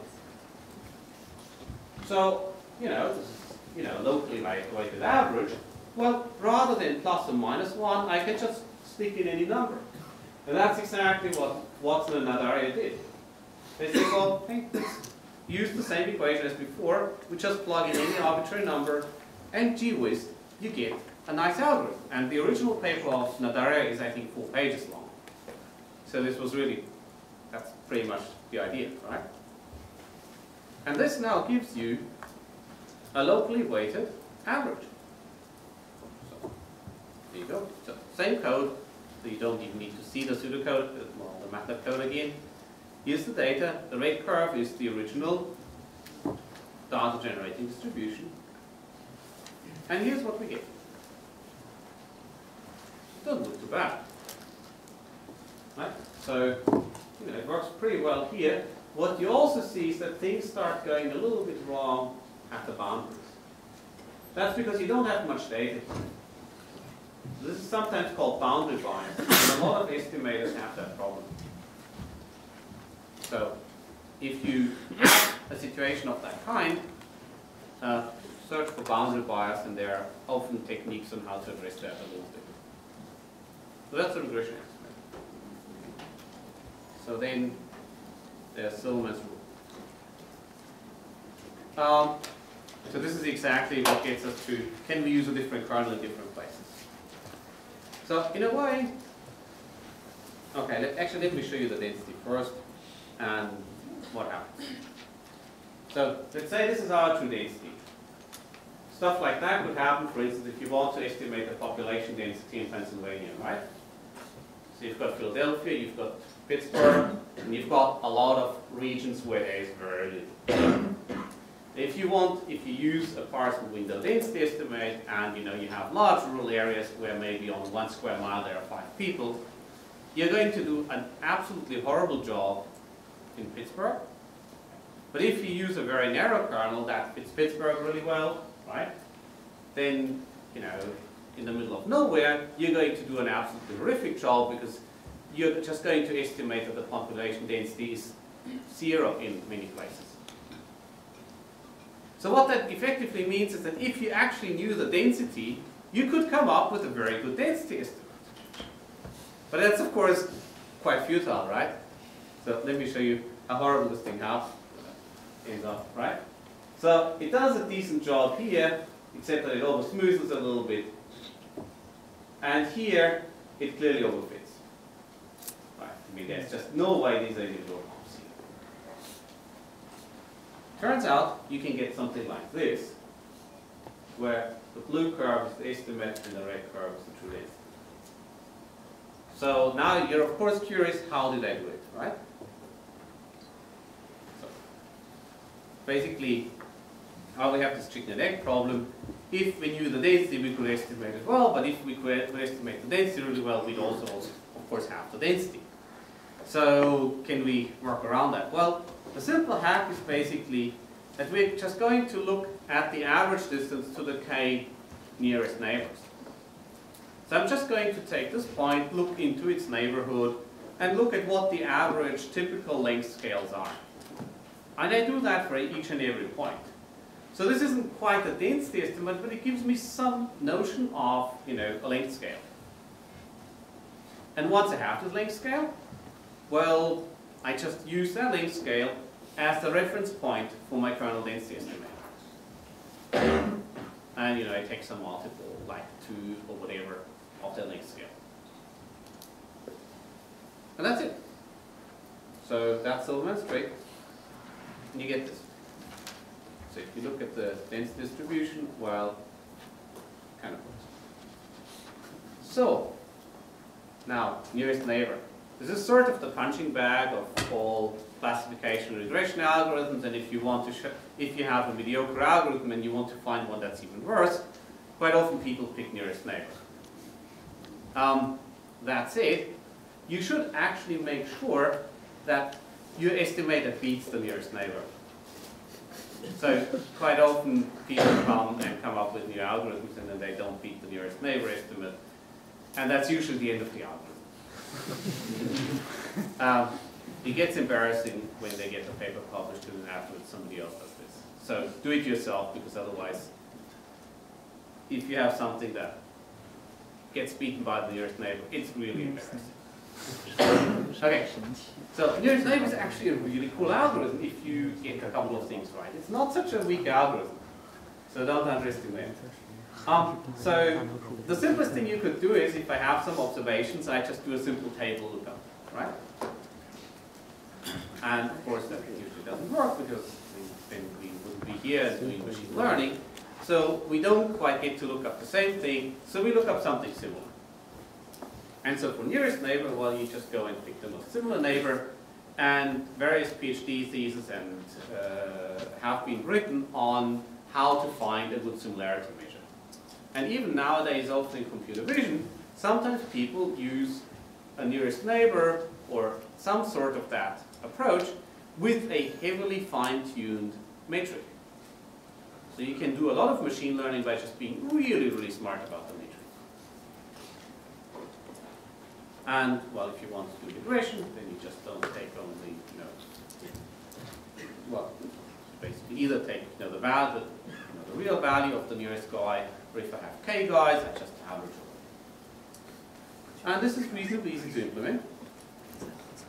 So, you know, this is, you know, locally weighted average. Well, rather than plus or minus 1, I can just stick in any number. And that's exactly what Watson and Nadaraya did. They said, well, hey, let's use the same equation as before. We just plug in any arbitrary number, and gee whiz, you get a nice algorithm. And the original paper of Nadaraya is, I think, 4 pages long. So this was really, that's pretty much the idea, right? And this now gives you a locally weighted average. There you go. So same code, so you don't even need to see the pseudocode, well, the MATLAB code again. Here's the data. The rate curve is the original data generating distribution. And here's what we get. It doesn't look too bad. Right? So, you know, it works pretty well here. What you also see is that things start going a little bit wrong at the boundaries. That's because you don't have much data. This is sometimes called boundary bias, and a lot of estimators have that problem. So, if you have a situation of that kind, search for boundary bias, and there are often techniques on how to address that a little bit. So that's a regression estimate. So then, there's Silverman's rule. So this is exactly what gets us to, can we use a different kernel in different places? So in a way, okay, actually let me show you the density first and what happens. So let's say this is our true density. Stuff like that would happen, for instance, if you want to estimate the population density in Pennsylvania, right? So you've got Philadelphia, you've got Pittsburgh, and you've got a lot of regions where there is very little. If you want, if you use a Parzen window density estimate, and you know you have large rural areas where maybe on 1 square mile there are 5 people, you're going to do an absolutely horrible job in Pittsburgh. But if you use a very narrow kernel that fits Pittsburgh really well, right? Then you know, in the middle of nowhere, you're going to do an absolutely horrific job because you're just going to estimate that the population density is 0 in many places. So what that effectively means is that if you actually knew the density, you could come up with a very good density estimate. But that's, of course, quite futile, right? So let me show you how horrible this thing ends up, right? So it does a decent job here, except that it over smooths a little bit. And here, it clearly overfits. Right? I mean, there's just no way these are individual. Turns out you can get something like this, where the blue curve is the estimate and the red curve is the true density. So now you're of course curious, how did I do it, right? So basically, now we have this chicken and egg problem. If we knew the density, we could estimate it well, but if we could estimate the density really well, we'd also, of course, have the density. So can we work around that? Well, the simple hack is basically that we're just going to look at the average distance to the k nearest neighbors. So I'm just going to take this point, look into its neighborhood, and look at what the average typical length scales are. And I do that for each and every point. So this isn't quite a density estimate, but it gives me some notion of, you know, a length scale. And once I have this length scale, well, I just use that length scale as the reference point for my kernel density estimate. And you know, I take some multiple, like 2 or whatever, of that length scale. And that's it. So that's Silverman's trick. And you get this. So if you look at the density distribution, well, it kind of works. So, now, nearest neighbor. This is sort of the punching bag of all classification and regression algorithms, and if you want to, if you have a mediocre algorithm and you want to find one that's even worse, quite often people pick nearest neighbor. That's it. You should actually make sure that you estimate that beats the nearest neighbor. So quite often people come up with new algorithms and then they don't beat the nearest neighbor estimate, and that's usually the end of the algorithm. It gets embarrassing when they get the paper published and then afterwards somebody else does this. So do it yourself, because otherwise, if you have something that gets beaten by the nearest neighbor, it's really embarrassing. Okay, so nearest neighbor is actually a really cool algorithm if you get a couple of things right. It's not such a weak algorithm, so don't underestimate it. So the simplest thing you could do is, if I have some observations, I just do a simple table lookup, right? And of course that usually doesn't work, because then we wouldn't be here doing machine learning. So we don't quite get to look up the same thing, so we look up something similar. And so for nearest neighbor, well, you just go and pick the most similar neighbor, and various PhD theses and have been written on how to find a good similarity measure. And even nowadays, often in computer vision, sometimes people use a nearest neighbor or some sort of that approach with a heavily fine-tuned metric. So you can do a lot of machine learning by just being really, really smart about the metric. And, well, if you want to do regression, then you just don't take only, well, basically either take, the value, the real value of the nearest guy, or if I have k guys, I just average over. And this is reasonably easy to implement.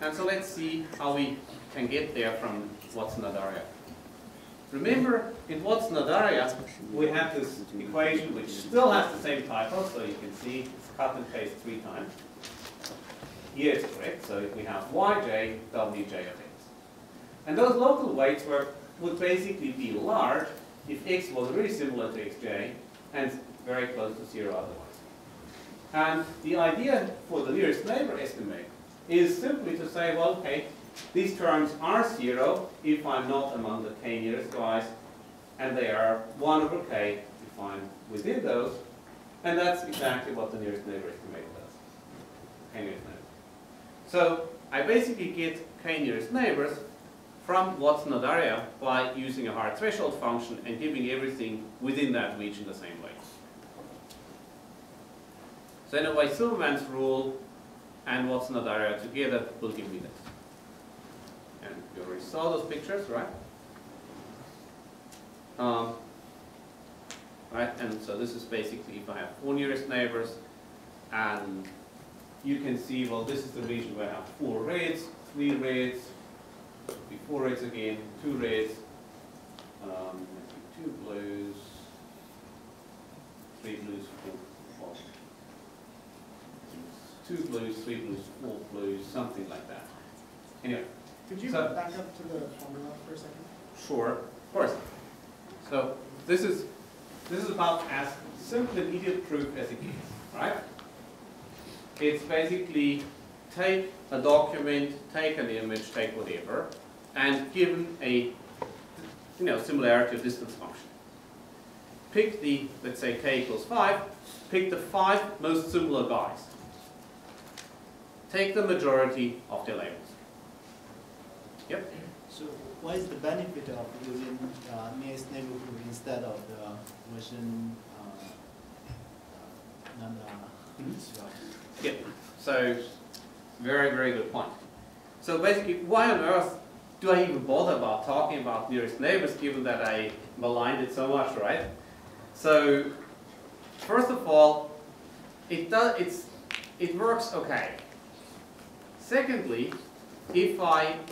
And so let's see how we can get there from Watson-Nadaraya. Remember, in Watson-Nadaraya, we have this equation which still has the same typo, so you can see it's cut and paste 3 times. Here it's correct, so we have yj, wj of x. And those local weights would basically be large if x was really similar to xj, and very close to 0 otherwise. And the idea for the nearest neighbor estimate is simply to say, well, okay, these terms are 0 if I'm not among the k nearest guys, and they are 1 over k if I'm within those, and that's exactly what the nearest neighbor estimate does. K nearest neighbor. So I basically get k nearest neighbors from Watson-Nadaraya by using a hard threshold function and giving everything within that region the same way. So in a way, Silverman's rule and Watson-Nadaraya together will give me that. And you already saw those pictures, right? And so this is basically if I have 4 nearest neighbors, and you can see, well, this is the region where I have 4 reds, 3 reds, 4 reds again, 2 reds, 2 blues, 3 blues, 4 blues. 2 blues, 3 blues, 4 blues, something like that. Anyway. Could you back up to the formula for a second? Sure, of course. So this is about as simple and idiot proof as it gets, right? It's basically take a document, take an image, take whatever, and given a similarity of distance function. Pick the, let's say k equals 5, pick the 5 most similar guys. Take the majority of the labels. Yep. So what is the benefit of using nearest neighbor proof instead of the version Yep. So very, very good point. So basically, why on earth do I even bother about talking about nearest neighbors, given that I maligned it so much, right? So first of all, it works okay. Secondly, if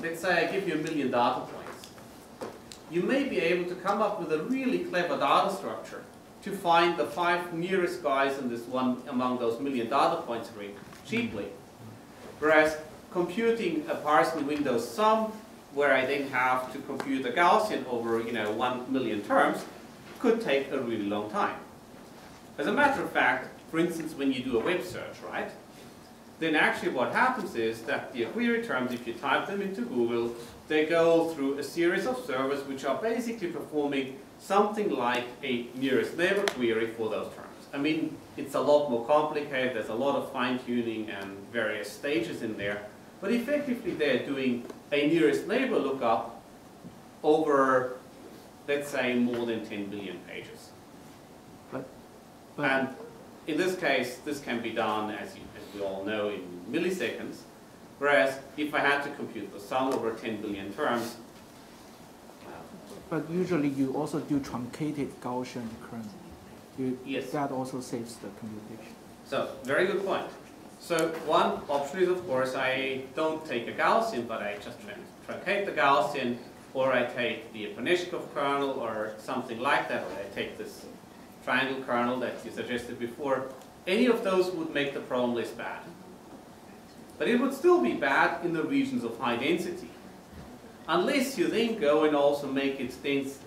let's say I give you 1 million data points, you may be able to come up with a really clever data structure to find the 5 nearest guys in this one among those 1 million data points ring cheaply. Whereas computing a Parzen Windows sum, where I then have to compute a Gaussian over 1 million terms, could take a really long time. As a matter of fact, for instance, when you do a web search, right? Then actually what happens is that the query terms, if you type them into Google, they go through a series of servers which are basically performing something like a nearest neighbor query for those terms. I mean, it's a lot more complicated, there's a lot of fine-tuning and various stages in there, But effectively they're doing a nearest neighbor lookup over, let's say, more than 10 billion pages. And in this case, this can be done, as we all know, in milliseconds. Whereas if I had to compute the sum over 10 billion terms, but usually you also do truncated Gaussian currently. Yes. That also saves the computation. So, very good point. So, one option is, of course, I don't take a Gaussian, but I just truncate the Gaussian, or I take the Epanechnikov kernel, or something like that, or I take this triangle kernel that you suggested before. Any of those would make the problem less bad. But it would still be bad in the regions of high density. Unless you then go and also make it dense,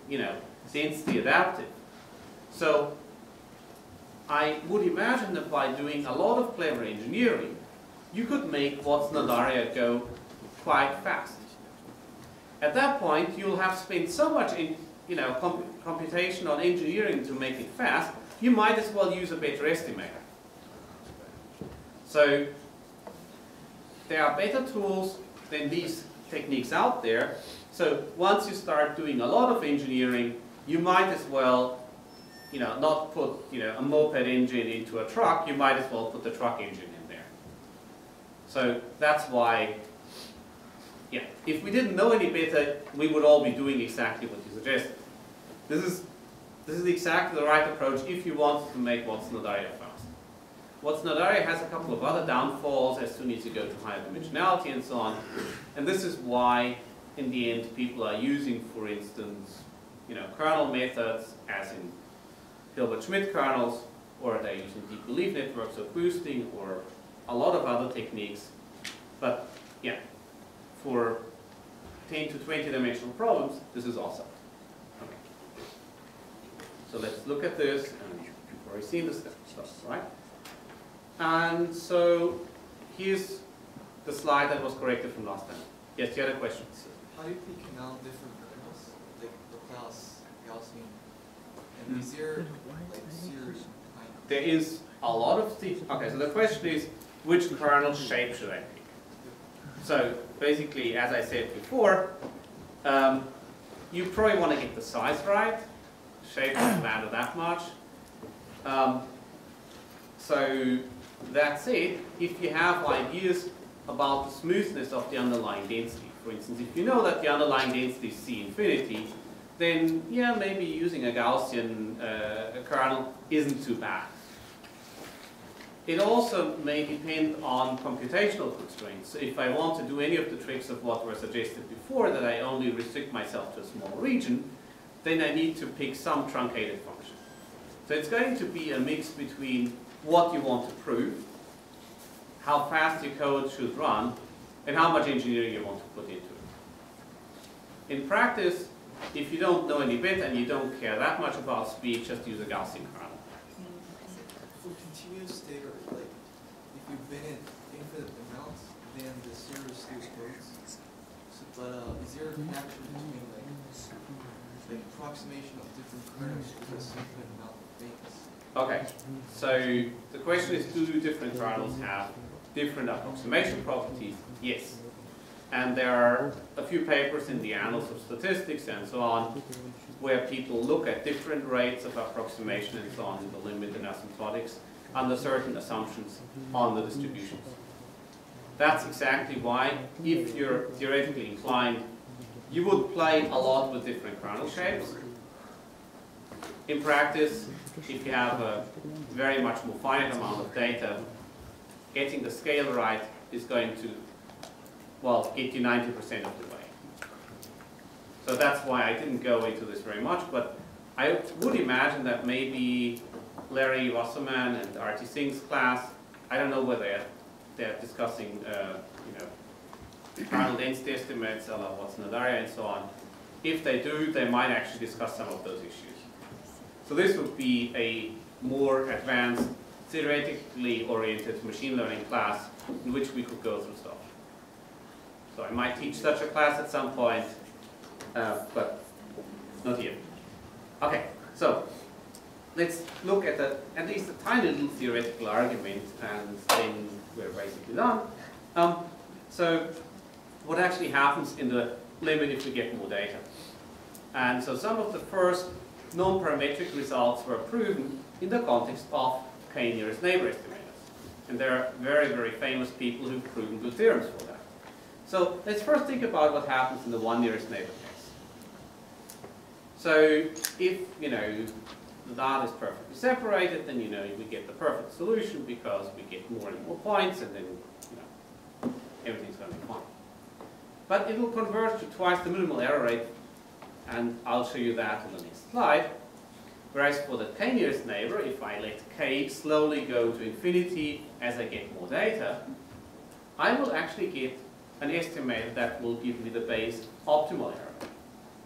densely adaptive. So I would imagine that by doing a lot of clever engineering, you could make Watson-Nadaraya go quite fast. At that point, you'll have spent so much in, computation on engineering to make it fast, you might as well use a better estimator. So there are better tools than these techniques out there. So once you start doing a lot of engineering, you might as well, not put, a moped engine into a truck. You might as well put the truck engine in there. So that's why, yeah, if we didn't know any better, we would all be doing exactly what you suggested. This is exactly the right approach if you want to make Watson-Nadaraya fast. Watson-Nadaraya has a couple of other downfalls as soon as you go to higher dimensionality and so on. And this is why, in the end, people are using, for instance, kernel methods, as in Hilbert-Schmidt kernels, or they're using deep belief networks of boosting, or a lot of other techniques. But yeah, for 10 to 20 dimensional problems, this is awesome. Okay. So let's look at this, and you've already seen this stuff, right? And so here's the slide that was corrected from last time. Yes, you had a question. So how do you pick out different kernels, like Laplace, Gaussian, and is there like series? There is a lot of things. Okay, so the question is, which kernel shape should I pick? So basically, as I said before, you probably want to get the size right. Shape doesn't matter that much. So that's it. If you have ideas about the smoothness of the underlying density, for instance, if you know that the underlying density is C infinity, then yeah, maybe using a Gaussian kernel isn't too bad. It also may depend on computational constraints. So if I want to do any of the tricks of what were suggested before, that I only restrict myself to a small region, then I need to pick some truncated function. So it's going to be a mix between what you want to prove, how fast your code should run, and how much engineering you want to put into it. In practice, if you don't know any better and you don't care that much about speed, just use a Gaussian kernel. For continuous state, like if you bin it infinite amounts, then the series still goes. So, but is there a connection between like approximation of different kernels because infinite amount of things? Okay, so the question is, do different kernels have different approximation properties? Yes. And there are a few papers in the annals of statistics and so on where people look at different rates of approximation and so on in the limit and asymptotics under certain assumptions on the distributions. That's exactly why, if you're theoretically inclined, you would play a lot with different kernel shapes. In practice, if you have a very much more finite amount of data, getting the scale right is going to, well, get you 90% of the way. So that's why I didn't go into this very much, but I would imagine that maybe Larry Wasserman and R.T. Singh's class, I don't know whether they're discussing kernel density estimates, a la Watson-Nadaraya and so on. If they do, they might actually discuss some of those issues. So this would be a more advanced, theoretically oriented machine learning class in which we could go through stuff. So I might teach such a class at some point, but not here. Okay, so let's look at at least a tiny little theoretical argument, and then we're basically done. So what actually happens in the limit if we get more data? And so some of the first non-parametric results were proven in the context of K nearest neighbor estimators. And there are very, very famous people who've proven good theorems for that. So let's first think about what happens in the one nearest neighbor case. So if, the data is perfectly separated, then, we get the perfect solution because we get more and more points, and then, everything's going to be fine. But it will converge to twice the minimal error rate, and I'll show you that on the next slide. Whereas for the k nearest neighbor, if I let k slowly go to infinity as I get more data, I will actually get an estimator that will give me the base optimal error.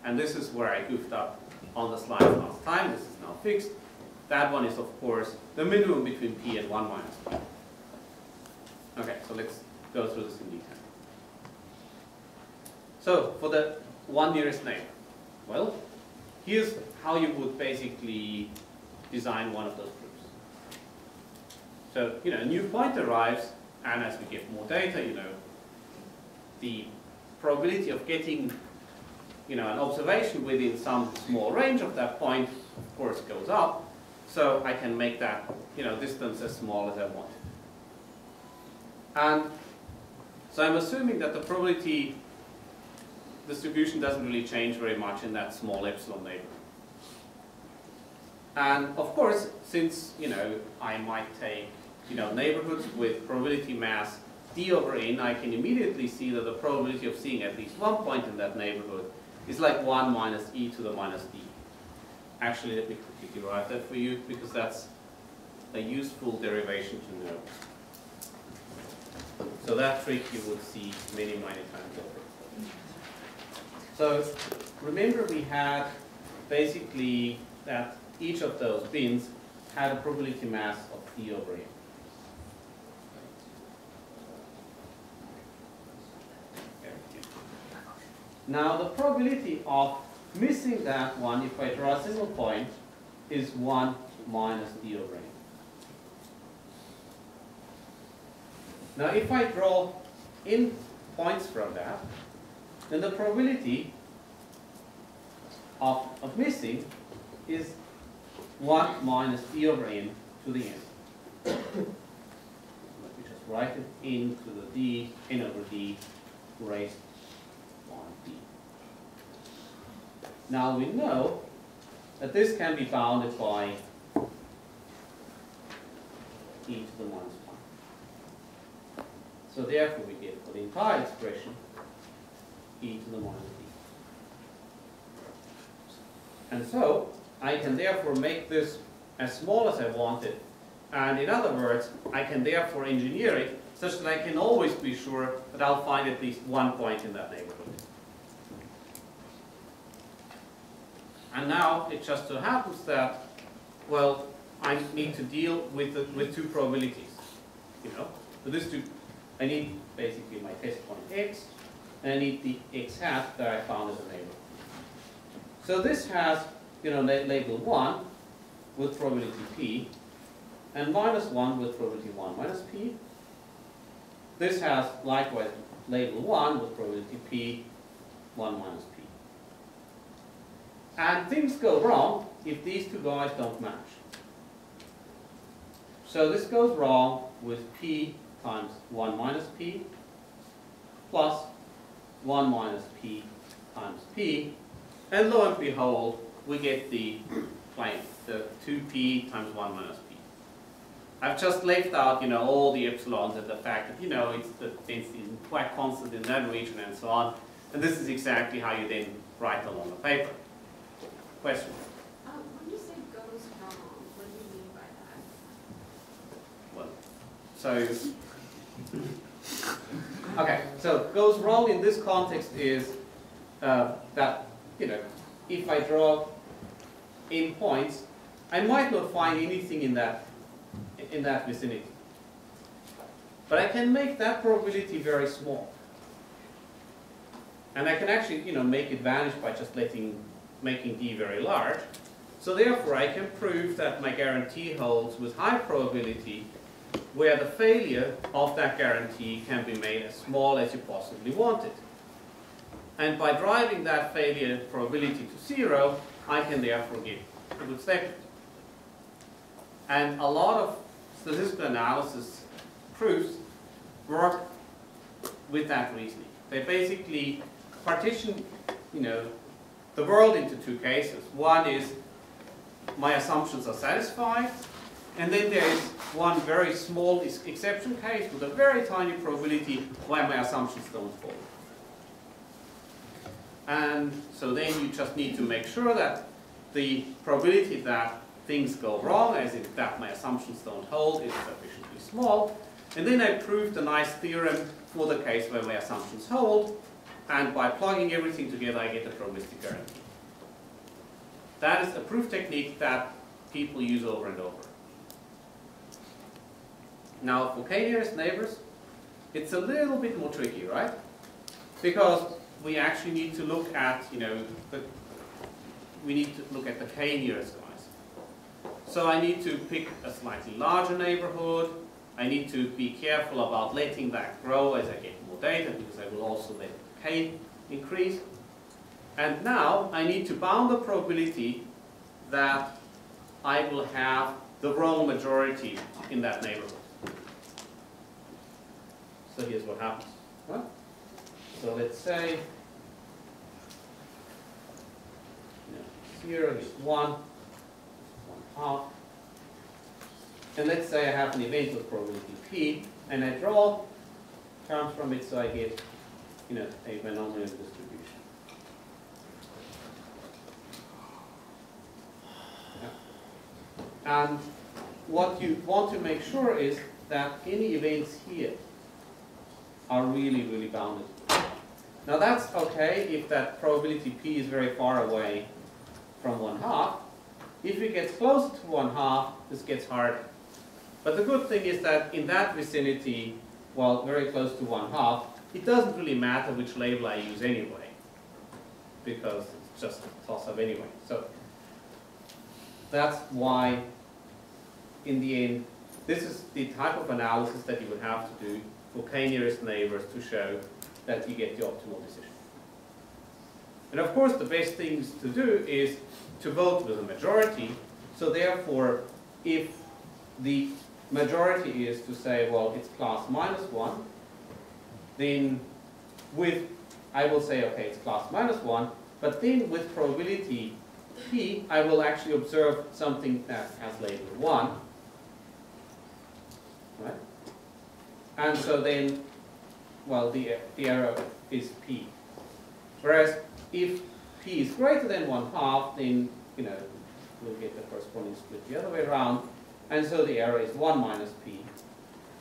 And this is where I goofed up on the slide last time. This is now fixed. That one is, of course, the minimum between p and 1 minus p. Okay, so let's go through this in detail. So for the one nearest neighbor, well, here's how you would basically design one of those groups. So, a new point arrives, and as we get more data, the probability of getting, an observation within some small range of that point, of course, goes up. So I can make that, distance as small as I want. And so I'm assuming that the probability distribution doesn't really change very much in that small epsilon neighborhood. And of course, since, I might take, neighborhoods with probability mass d over n, I can immediately see that the probability of seeing at least one point in that neighborhood is like 1 minus e to the minus d. Actually, let me quickly derive that for you, because that's a useful derivation to know. So that trick you would see many, many times over. So remember, we had basically that each of those bins had a probability mass of d over n. Now the probability of missing that one, if I draw a single point, is 1 minus d over n. Now if I draw in points from that, then the probability of missing is 1 minus d over n to the n. Let me just write it in to the d, n over d raised on d. Now we know that this can be bounded by e to the minus 1. So therefore we get for the entire expression e to the minus d. And so I can therefore make this as small as I want it. And in other words, I can therefore engineer it such that I can always be sure that I'll find at least one point in that neighborhood. And now it just so happens that, well, I need to deal with two probabilities. For this to, I need basically my test point x, and I need the x hat that I found as a neighborhood. So this has, label 1 with probability p, and minus 1 with probability 1 minus p. This has likewise label 1 with probability p, 1 minus p. And things go wrong if these two guys don't match. So this goes wrong with p times 1 minus p plus 1 minus p times p. And lo and behold, we get the plane, the 2p times 1 minus p. I've just left out, all the epsilons and the fact that, it's the density is quite constant in that region and so on. And this is exactly how you then write along the paper. Question? When you say goes wrong, what do you mean by that? Well, so, okay, so goes wrong in this context is that, if I draw in points, I might not find anything in that vicinity. But I can make that probability very small. And I can actually, make it vanish by just making d very large. So therefore I can prove that my guarantee holds with high probability where the failure of that guarantee can be made as small as you possibly want it. And by driving that failure probability to zero, I can therefore give a good statement. And a lot of statistical analysis proofs work with that reasoning. They basically partition, the world into two cases. One is my assumptions are satisfied, and then there is one very small exception case with a very tiny probability where my assumptions don't hold. And so then you just need to make sure that the probability that things go wrong, as if that my assumptions don't hold, is sufficiently small. And then I proved a nice theorem for the case where my assumptions hold, and by plugging everything together I get a probabilistic guarantee. That is a proof technique that people use over and over. Now for k-nearest neighbors, it's a little bit more tricky, right? Because we actually need to look at, we need to look at the k-nearest guys. So I need to pick a slightly larger neighborhood. I need to be careful about letting that grow as I get more data, because I will also let k increase. And now I need to bound the probability that I will have the wrong majority in that neighborhood. So here's what happens. Huh? So let's say 0 is 1, 1 half. And let's say I have an event with probability p, and I draw terms from it, so I get a binomial distribution. Yeah. And what you want to make sure is that any events here are really, really bounded. Now that's okay if that probability p is very far away from 1/2. If it gets close to 1/2, this gets harder. But the good thing is that in that vicinity, well, very close to 1/2, it doesn't really matter which label I use anyway, because it's just a toss-up anyway. So that's why, in the end, this is the type of analysis that you would have to do for k-nearest neighbors to show that you get the optimal decision. And of course, the best things to do is to vote with a majority. So therefore, if the majority is to say, well, it's class minus 1, then with, I will say, okay, it's class minus 1, but then with probability p, I will actually observe something that has label 1. Right? And so then, well, the error is p. Whereas if p is greater than 1/2, then, we'll get the corresponding split the other way around. And so the error is 1 minus p.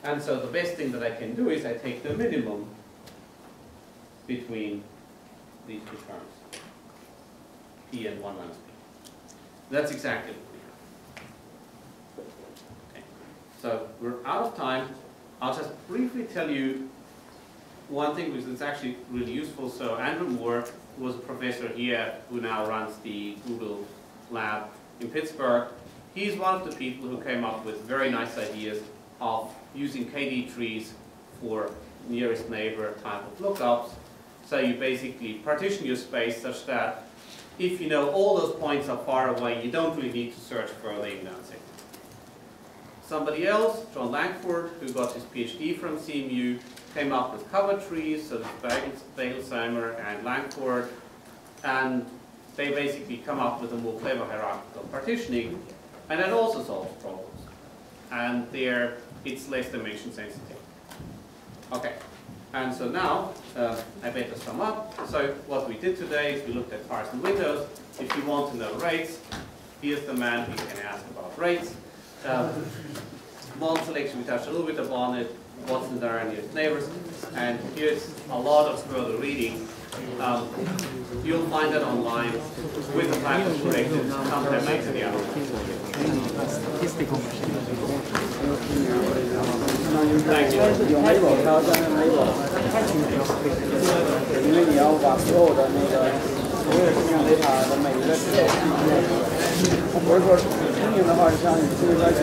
And so the best thing that I can do is I take the minimum between these two terms, p and 1 minus p. That's exactly what we have. Okay. So we're out of time. I'll just briefly tell you one thing which is actually really useful. So Andrew Moore, who was a professor here, who now runs the Google lab in Pittsburgh, he's one of the people who came up with very nice ideas of using KD trees for nearest neighbor type of lookups. So you basically partition your space such that if you know all those points are far away, you don't really need to search further in that segment. Somebody else, John Langford, who got his PhD from CMU, came up with cover trees, so Beygelzimer and Langford, and they basically come up with a more clever hierarchical partitioning, and that also solves problems. And there, it's less dimension sensitive. Okay, and so now, I better sum up. So what we did today is we looked at Parzen Windows. If you want to know rates, here's the man who can ask about rates. Bond selection, we touched a little bit upon it, Watson-Nadaraya neighbors, and here's a lot of further reading. You'll find that online with the type of corrected, sometimes makes it the other. Thank you.